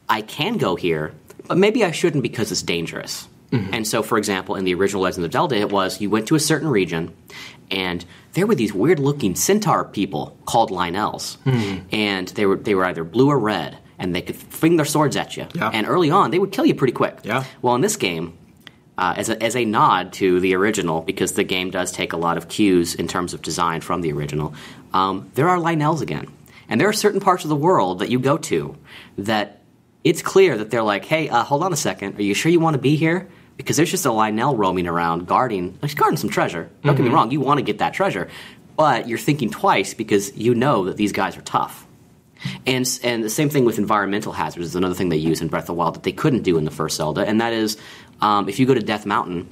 I can go here, but maybe I shouldn't because it's dangerous. Mm-hmm. And so, for example, in the original Legend of Zelda, it was you went to a certain region, and there were these weird-looking centaur people called Lynels. Mm-hmm. And they were either blue or red, and they could fling their swords at you. Yeah. And early on, they would kill you pretty quick. Yeah. Well, in this game, as a nod to the original, because the game does take a lot of cues in terms of design from the original, there are Lynels again. And there are certain parts of the world that you go to that it's clear that they're like, hey, hold on a second, are you sure you want to be here? Because there's just a Lynel roaming around guarding some treasure. Don't get me wrong, you want to get that treasure. But you're thinking twice because you know that these guys are tough. And the same thing with environmental hazards is another thing they use in Breath of the Wild that they couldn't do in the first Zelda. And that is, if you go to Death Mountain,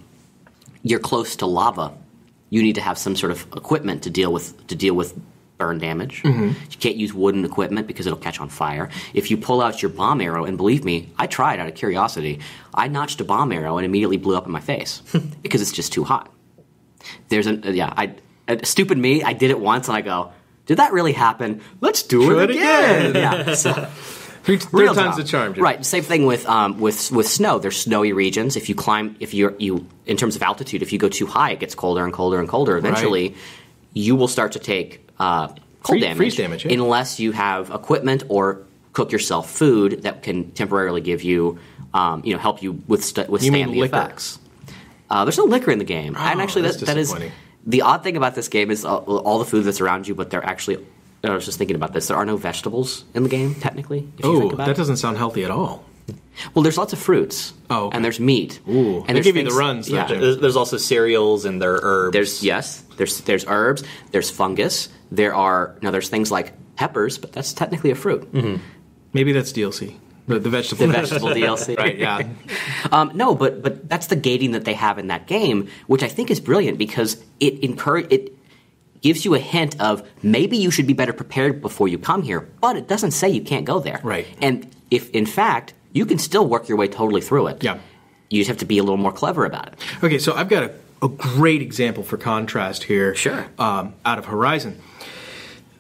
you're close to lava. You need to have some sort of equipment to deal with burn damage. Mm-hmm. You can't use wooden equipment because it'll catch on fire. If you pull out your bomb arrow, and believe me, I tried out of curiosity, I notched a bomb arrow and immediately blew up in my face because it's just too hot. Stupid me, I did it once and I go, did that really happen? Let's do it again. Yeah, so. Three times the charm. Right. Same thing with snow. There's snowy regions. If you climb, in terms of altitude, if you go too high, it gets colder and colder and colder. Eventually, you will start to take freeze damage, yeah. Unless you have equipment or cook yourself food that can temporarily give you, help you withstand the effects. There's no liquor in the game, and actually that is the odd thing about this game is all the food that's around you, but they're actually. I was just thinking about this. There are no vegetables in the game, technically. That doesn't sound healthy at all. Well, there's lots of fruits. Oh, okay. And there's meat. Ooh, and they give you the runs. Yeah. There's also cereals and there are herbs. There's herbs. There's fungus. There's things like peppers, but that's technically a fruit. Mm-hmm. Maybe that's DLC. The vegetable DLC. Right? Yeah. No, but that's the gating that they have in that game, which I think is brilliant because it gives you a hint of maybe you should be better prepared before you come here, but it doesn't say you can't go there. Right. And if, in fact, you can still work your way totally through it. Yeah. You just have to be a little more clever about it. Okay, so I've got a great example for contrast here. Sure. Out of Horizon.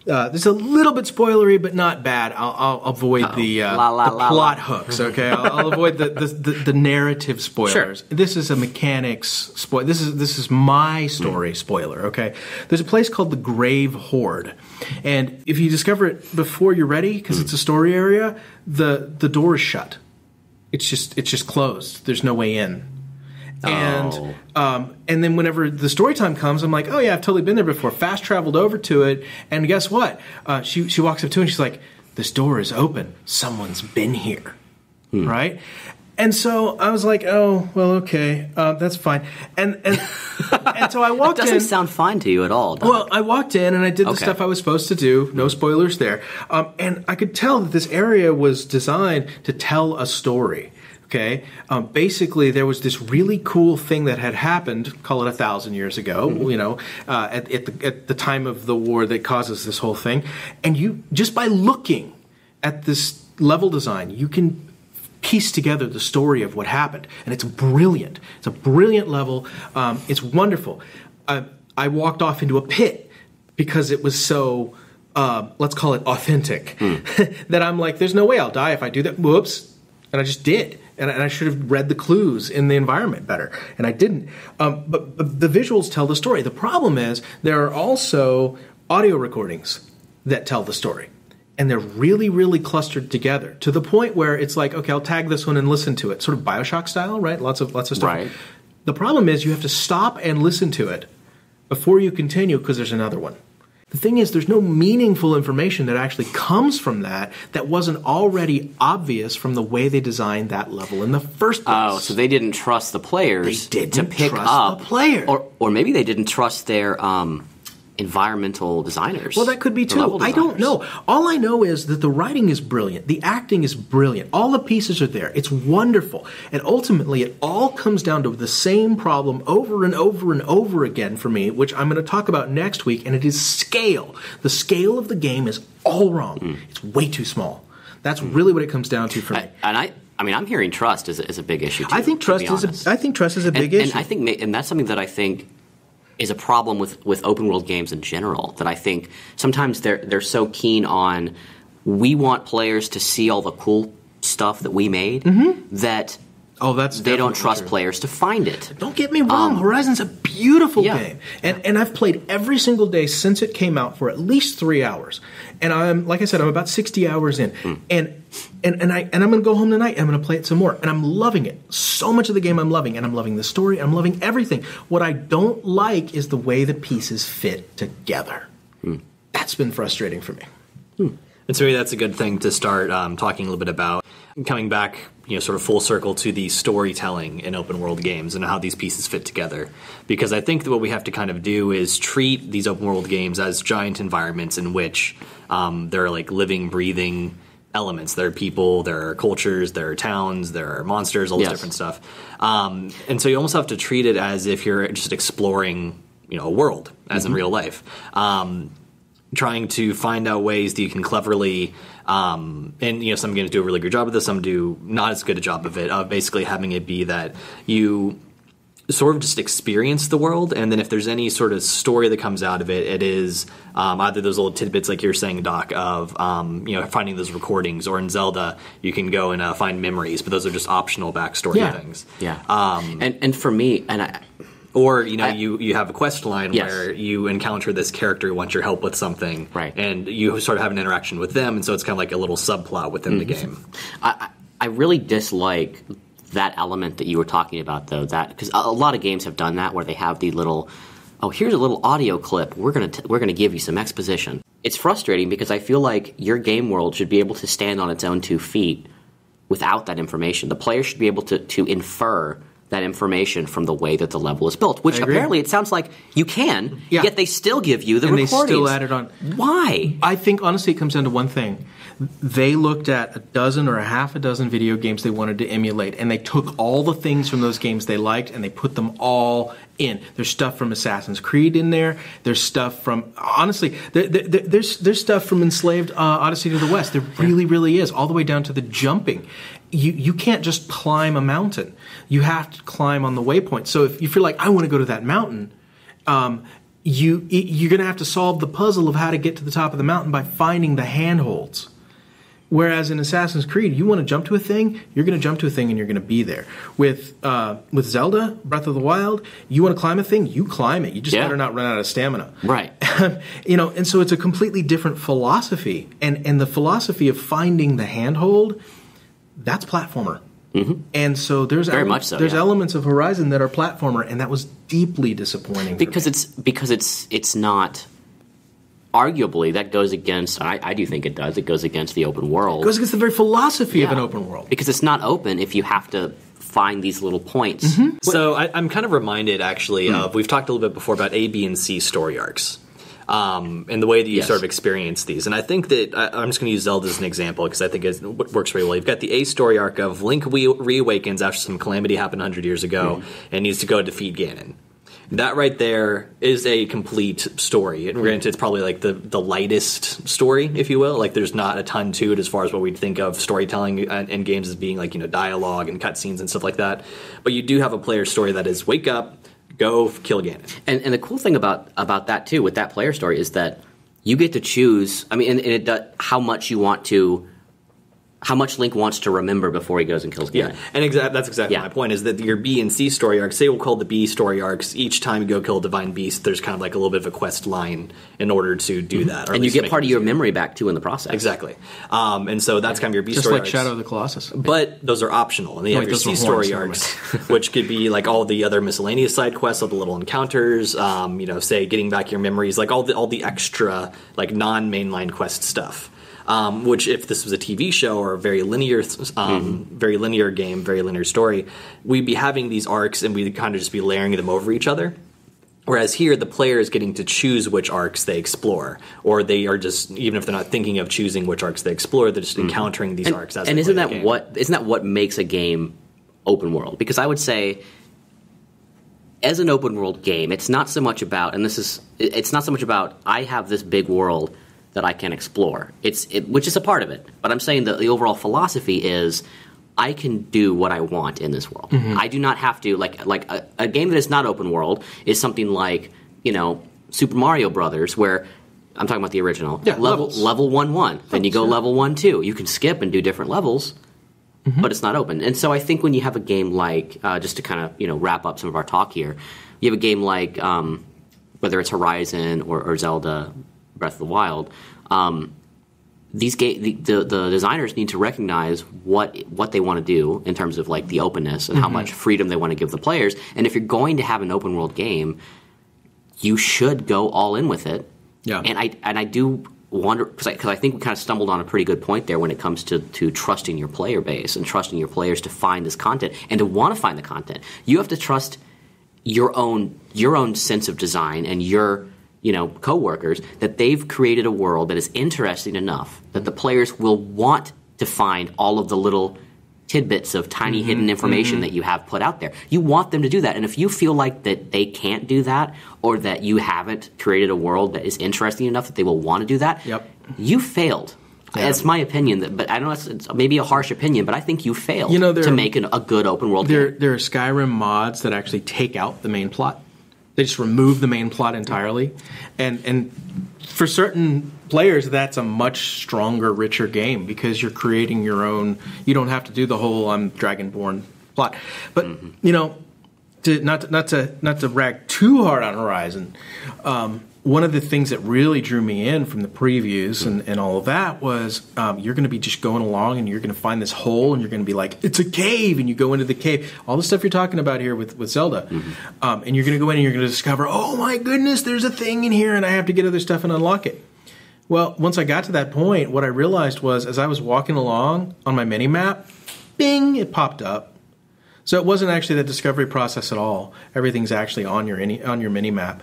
This is a little bit spoilery, but not bad. I'll avoid the plot hooks, okay? I'll avoid the narrative spoilers. Sure. This is a mechanics spoiler. This is my story spoiler, okay? There's a place called the Grave Horde. And if you discover it before you're ready, because it's a story area, the door is shut. It's just closed. There's no way in. Oh. And then whenever the story time comes, I'm like, oh yeah, I've totally been there before. Fast traveled over to it, and guess what? She walks up to it and she's like, this door is open. Someone's been here, right? And so I was like, oh, well, okay, that's fine. And so I walked in. It doesn't sound fine to you at all, Doc. Well, I walked in and I did the stuff I was supposed to do. No spoilers there. And I could tell that this area was designed to tell a story. Okay. Basically, there was this really cool thing that had happened. Call it 1,000 years ago, at the time of the war that causes this whole thing. And you just by looking at this level design, you can piece together the story of what happened, and it's brilliant. It's a brilliant level. It's wonderful. I walked off into a pit because it was so. Let's call it authentic. That I'm like, there's no way I'll die if I do that. Whoops, and I just did. And I should have read the clues in the environment better, and I didn't. But the visuals tell the story. The problem is there are also audio recordings that tell the story, and they're really, really clustered together to the point where it's like, okay, I'll tag this one and listen to it, sort of Bioshock style, right? Lots of stuff. Right. The problem is you have to stop and listen to it before you continue because there's another one. The thing is, there's no meaningful information that actually comes from that wasn't already obvious from the way they designed that level in the first place. Oh, so they didn't trust the players to pick up. Or maybe they didn't trust their environmental designers. Well, that could be too. I don't know. All I know is that the writing is brilliant. The acting is brilliant. All the pieces are there. It's wonderful. And ultimately, it all comes down to the same problem over and over and over again for me, which I'm going to talk about next week, and it is scale. The scale of the game is all wrong. It's way too small. That's really what it comes down to for me. I'm hearing trust is a big issue, too. I think trust is a big issue. And that's something that I think is a problem with open world games in general, that I think sometimes they're so keen on we want players to see all the cool stuff that we made that Oh, that's they don't trust true. Players to find it. Don't get me wrong. Horizon's a beautiful game. And I've played every single day since it came out for at least 3 hours. And I'm, like I said, I'm about 60 hours in. And I'm going to go home tonight and I'm going to play it some more. And I'm loving it. So much of the game I'm loving. And I'm loving the story. I'm loving everything. What I don't like is the way the pieces fit together. That's been frustrating for me. And so maybe that's a good thing to start talking a little bit about. Coming back, you know, sort of full circle to the storytelling in open world games and how these pieces fit together. Because I think that what we have to kind of do is treat these open world games as giant environments in which there are like living, breathing elements. There are people, there are cultures, there are towns, there are monsters, all this different stuff. And so you almost have to treat it as if you're just exploring, you know, a world, as in real life. Trying to find out ways that you can cleverly, and you know, some games do a really good job of this, some do not as good a job of it, of basically having it be that you sort of just experience the world, and then if there's any sort of story that comes out of it, it is either those little tidbits like you were saying, Doc, of you know, finding those recordings, or in Zelda you can go and find memories, but those are just optional backstory things. And for me, and I... Or, you know, you have a quest line where you encounter this character who wants your help with something. Right. And you sort of have an interaction with them, and so it's kind of like a little subplot within the game. I really dislike that element that you were talking about, though, that because a lot of games have done that where they have the little, oh, here's a little audio clip. We're gonna give you some exposition. It's frustrating because I feel like your game world should be able to stand on its own 2 feet without that information. The player should be able to infer that information from the way that the level is built, which apparently it sounds like you can, yet they still give you the recordings. And they still add it on. Why? I think, honestly, it comes down to one thing. They looked at a dozen or a half a dozen video games they wanted to emulate, and they took all the things from those games they liked, and they put them all in. There's stuff from Assassin's Creed in there. There's stuff from, honestly, there's stuff from Enslaved Odyssey to the West. There really, really is, all the way down to the jumping. You can't just climb a mountain. You have to climb on the waypoint. So if you're like, I want to go to that mountain, you're going to have to solve the puzzle of how to get to the top of the mountain by finding the handholds. Whereas in Assassin's Creed, you want to jump to a thing, you're going to jump to a thing and you're going to be there. With Zelda, Breath of the Wild, you want to climb a thing, you climb it. You just better not run out of stamina. Right. You know, and so it's a completely different philosophy. And the philosophy of finding the handhold, that's platformer. And so there's elements of Horizon that are platformer, and that was deeply disappointing. Because it's not... Arguably, that goes against, and I do think it does, it goes against the open world. It goes against the very philosophy of an open world. Because it's not open if you have to find these little points. So I'm kind of reminded, actually, of, we've talked a little bit before about A, B, and C story arcs. And the way that you sort of experience these. And I think that, I'm just going to use Zelda as an example because I think it works really well. You've got the A story arc of Link reawakens after some calamity happened 100 years ago and needs to go defeat Ganon. That right there is a complete story. And granted, it's probably like the lightest story, if you will. Like there's not a ton to it as far as what we'd think of storytelling in games as being like, you know, dialogue and cutscenes and stuff like that. But you do have a player story that is wake up, go kill Ganon. And the cool thing about that, too, with that player story is that you get to choose, I mean, and it does, how much you want to, how much Link wants to remember before he goes and kills Ganon. And that's exactly my point, is that your B and C story arcs, say we'll call the B story arcs, each time you go kill a Divine Beast, there's kind of like a little bit of a quest line in order to do that. Or and you get part of your memory back, too, in the process. Exactly. And so that's kind of your B story arcs. Just like Shadow of the Colossus. But those are optional. And then you have your C story arcs, which could be like all the other miscellaneous side quests, all the little encounters, you know, say getting back your memories, like all the extra, like non-mainline quest stuff. Which, if this was a TV show or a very linear, very linear game, very linear story, we'd be having these arcs and we'd kind of just be layering them over each other. Whereas here, the player is getting to choose which arcs they explore, or they are just, even if they're not thinking of choosing which arcs they explore, they're just encountering these arcs. As and isn't that what makes a game open world? Because I would say, as an open world game, it's not so much about, and it's not so much about I have this big world that I can explore, which is a part of it. But I'm saying that the overall philosophy is I can do what I want in this world. I do not have to, like a game that is not open world is something like, you know, Super Mario Brothers, where I'm talking about the original. Yeah, level 1-1. Then you go level 1-2. You can skip and do different levels. but it's not open. And so I think when you have a game like, just to kind of, you know, wrap up some of our talk here, you have a game like, whether it's Horizon or Zelda Breath of the Wild, these the designers need to recognize what they want to do in terms of, like, the openness and how much freedom they want to give the players. And if you're going to have an open world game, you should go all in with it. Yeah. And I do wonder, because I think we kind of stumbled on a pretty good point there when it comes to trusting your player base and trusting your players to find this content and to want to find the content. You have to trust your own sense of design and your, you know, coworkers, that they've created a world that is interesting enough that the players will want to find all of the little tidbits of tiny hidden information that you have put out there. You want them to do that. And if you feel like that they can't do that, or that you haven't created a world that is interesting enough that they will want to do that, you failed. That's my opinion, but I know it's maybe a harsh opinion, but I think you failed, you know, to make a good open world game. There are Skyrim mods that actually take out the main plot. They just remove the main plot entirely. And for certain players, that's a much stronger, richer game because you're creating your own. You don't have to do the whole "I'm Dragonborn" plot. But you know, not to rag too hard on Horizon. One of the things that really drew me in from the previews and all of that was you're going to be just going along and you're going to find this hole and you're going to be like, it's a cave, and you go into the cave. All the stuff you're talking about here with Zelda. And you're going to go in and you're going to discover, oh my goodness, there's a thing in here and I have to get other stuff and unlock it. Well, once I got to that point, what I realized was as I was walking along on my mini-map, bing, it popped up. So it wasn't actually the discovery process at all. Everything's actually on your mini map.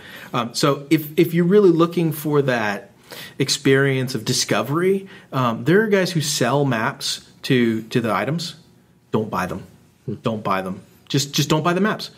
So if you're really looking for that experience of discovery, there are guys who sell maps to the items. Don't buy them. Don't buy them. Just don't buy the maps.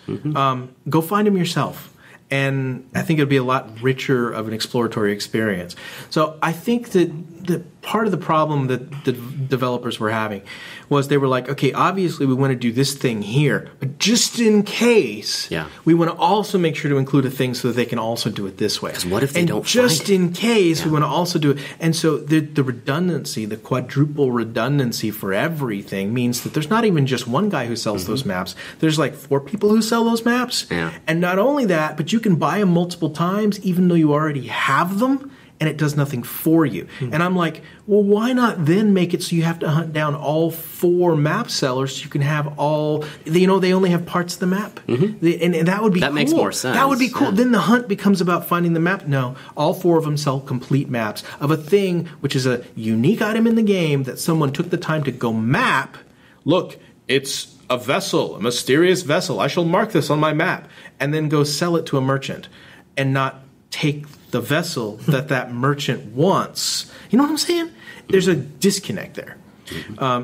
Go find them yourself. And I think it'll be a lot richer of an exploratory experience. So I think that the part of the problem that the developers were having was they were like, okay, obviously we want to do this thing here, but just in case, we want to also make sure to include a thing so that they can also do it this way. Because what if they don't find it? Just in case, we want to also do it. And so the redundancy, the quadruple redundancy for everything means that there's not even just one guy who sells those maps. There's like 4 people who sell those maps. And not only that, but you can buy them multiple times even though you already have them. And it does nothing for you. And I'm like, well, why not then make it so you have to hunt down all 4 map sellers so you can have all, you know, they only have parts of the map. And that would be cool. That makes more sense. That would be cool. Then the hunt becomes about finding the map. No, all 4 of them sell complete maps of a thing which is a unique item in the game that someone took the time to go map. Look, it's a vessel, a mysterious vessel. I shall mark this on my map. And then go sell it to a merchant and not take the vessel that merchant wants. You know what I'm saying? There's a disconnect there.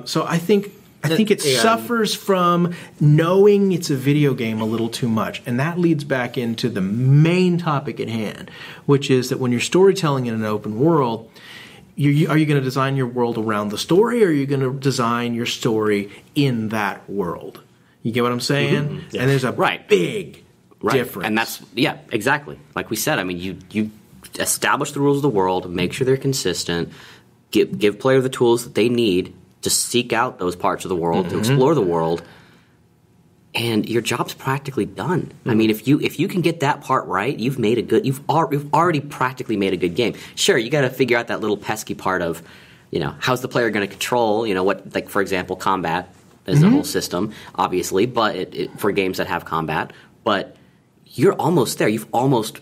So I think it suffers from knowing it's a video game a little too much. And that leads back into the main topic at hand, which is that when you're storytelling in an open world, are you going to design your world around the story, or are you going to design your story in that world? You get what I'm saying? And there's a big difference. And that's, exactly. Like we said, I mean, you establish the rules of the world, make sure they're consistent, give player the tools that they need to seek out those parts of the world, to explore the world, and your job's practically done. I mean, if you can get that part right, you've made a good, you've already practically made a good game. Sure, you got to figure out that little pesky part of, you know, how's the player going to control, you know, what, like, for example, combat is a whole system, obviously, but for games that have combat, but you're almost there. You almost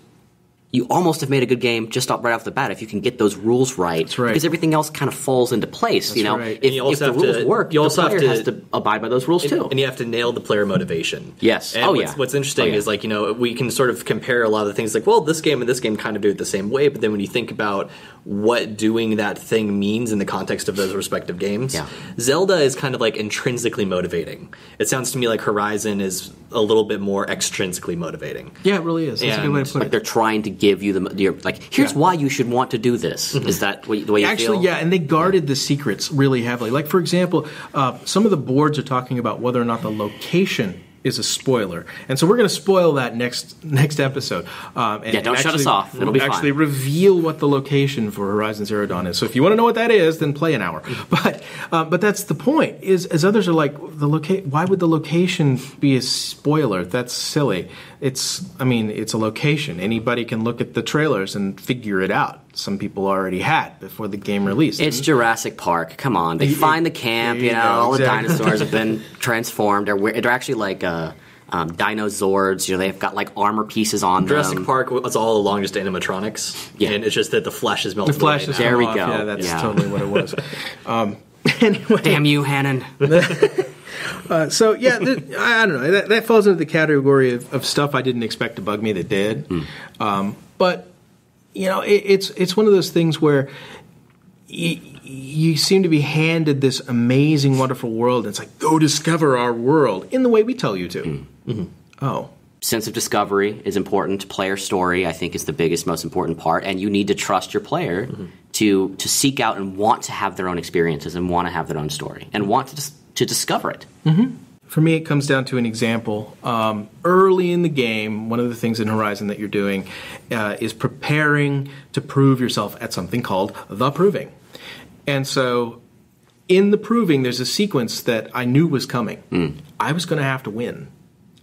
have made a good game just right off the bat if you can get those rules right. That's right. Because everything else kind of falls into place. That's, you know, right. If the rules work, you also has to abide by those rules too. And you have to nail the player motivation. Yes. And what's interesting is, like, you know, we can sort of compare a lot of the things, like, well, this game and this game kind of do it the same way, but then when you think about what doing that thing means in the context of those respective games, Zelda is kind of like intrinsically motivating. It sounds to me like Horizon is a little bit more extrinsically motivating. Yeah, it really is. That's a good way to put it. Like, they're trying to give you the, like, here's why you should want to do this. Is that the way you feel? And they guarded the secrets really heavily. Like, for example, some of the boards are talking about whether or not the location is a spoiler, and so we're going to spoil that next episode. And yeah, don't shut us off. It'll be fine. Actually reveal what the location for Horizon Zero Dawn is. So if you want to know what that is, then play an hour. But that's the point. Is as others are like the Why would the location be a spoiler? That's silly. It's it's a location. Anybody can look at the trailers and figure it out. Some people already had before the game released. It's Jurassic Park. Come on. They find the camp, all exactly. The dinosaurs have been transformed. They're actually like dinosaurs. They've got like armor pieces on them. Jurassic Park was all along just animatronics. Yeah. And it's just that the flesh is melted. The flesh is there we go. Yeah, that's totally what it was. Anyway. Damn you, Hannon. I don't know. That falls into the category of stuff I didn't expect to bug me that did. But... it's one of those things where you seem to be handed this amazing, wonderful world. And it's like, go discover our world in the way we tell you to. Sense of discovery is important. Player story, I think, is the biggest, most important part. And you need to trust your player to seek out and want to have their own experiences and want to have their own story and want to discover it. For me, it comes down to an example. Early in the game, one of the things in Horizon that you're doing is preparing to prove yourself at something called The Proving. And so in The Proving, there's a sequence that I knew was coming. I was going to have to win.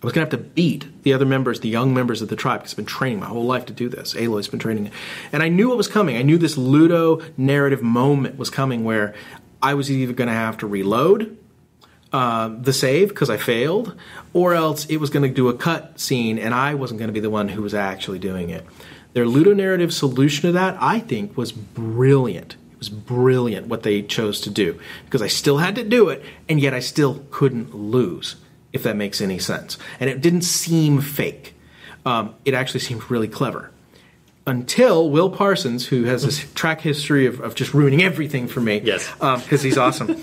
I was going to have to beat the other members, the young members of the tribe, because I've been training my whole life to do this. Aloy's been training. And I knew what was coming. I knew this Ludo narrative moment was coming where I was either going to have to reload the save because I failed, or else it was going to do a cut scene and I wasn't going to be the one who was actually doing it. Their ludonarrative solution to that, I think, was brilliant. It was brilliant what they chose to do, because I still had to do it and yet I still couldn't lose, if that makes any sense. And it didn't seem fake. It actually seemed really clever. Until Will Parsons, who has this track history of just ruining everything for me, because he's awesome.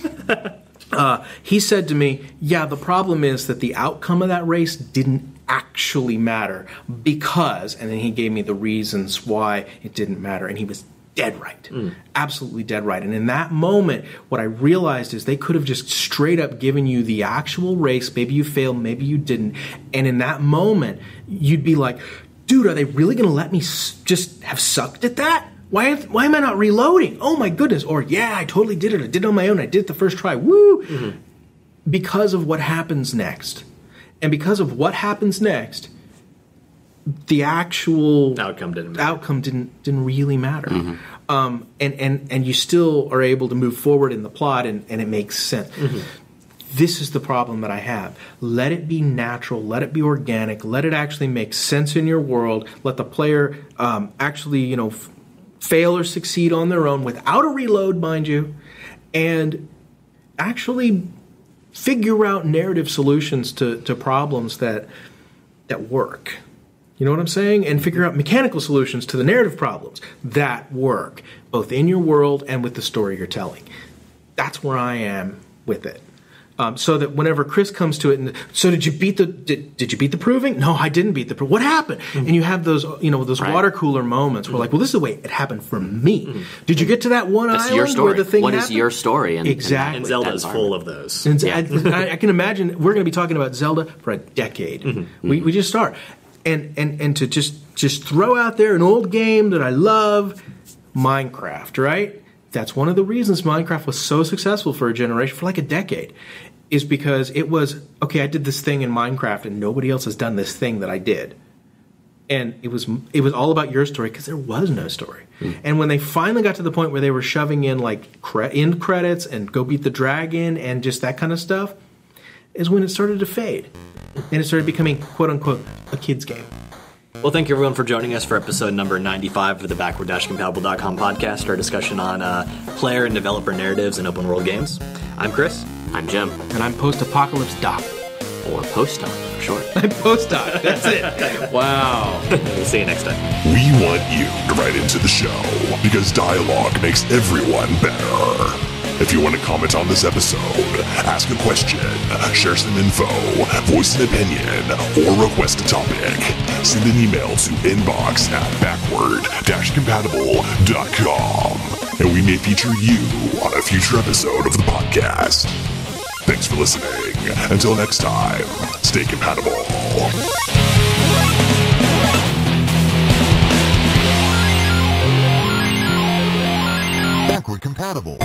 He said to me, the problem is that the outcome of that race didn't actually matter because, and then he gave me the reasons why it didn't matter, and he was dead right. Absolutely dead right. And in that moment, what I realized is they could have just straight up given you the actual race. Maybe you failed, maybe you didn't. And in that moment, you'd be like, dude, are they really going to let me just have sucked at that? Why am I not reloading? Oh, my goodness. Or, I totally did it. I did it on my own. I did it the first try. Woo! Because of what happens next. And because of what happens next, the actual outcome didn't matter. Outcome didn't really matter. And you still are able to move forward in the plot, and it makes sense. This is the problem that I have. Let it be natural. Let it be organic. Let it actually make sense in your world. Let the player actually, fail or succeed on their own without a reload, mind you, and actually figure out narrative solutions to problems that work. You know what I'm saying? And figure out mechanical solutions to the narrative problems that work, both in your world and with the story you're telling. That's where I am with it. So that whenever Chris comes to it, and so did you beat the proving? No, I didn't beat the proving. What happened? And you have those right. Water cooler moments where like, well, this is the way it happened for me. Did you get to that one island your story. Where the thing happened? What is your story? Exactly. And Zelda is full of those. And I can imagine we're going to be talking about Zelda for a decade. We just start, and to just throw out there an old game that I love, Minecraft, right? That's one of the reasons Minecraft was so successful for a generation, for like a decade, is because it was, okay, I did this thing in Minecraft and nobody else has done this thing that I did. And it was all about your story because there was no story. And when they finally got to the point where they were shoving in like end credits and go beat the dragon and just that kind of stuff, is when it started to fade. And it started becoming, quote unquote, a kid's game. Well, thank you, everyone, for joining us for episode number 95 of the Backward-Compatible.com podcast, our discussion on player and developer narratives in open-world games. I'm Chris. I'm Jim. And I'm Post-Apocalypse Doc. Or Post-Doc, for short. I'm Post-Doc. That's it. Wow. We'll see you next time. We want you to write into the show, because dialogue makes everyone better. If you want to comment on this episode, ask a question, share some info, voice an opinion, or request a topic, send an email to inbox@backward-compatible.com, and we may feature you on a future episode of the podcast. Thanks for listening. Until next time, stay compatible. Backward Compatible.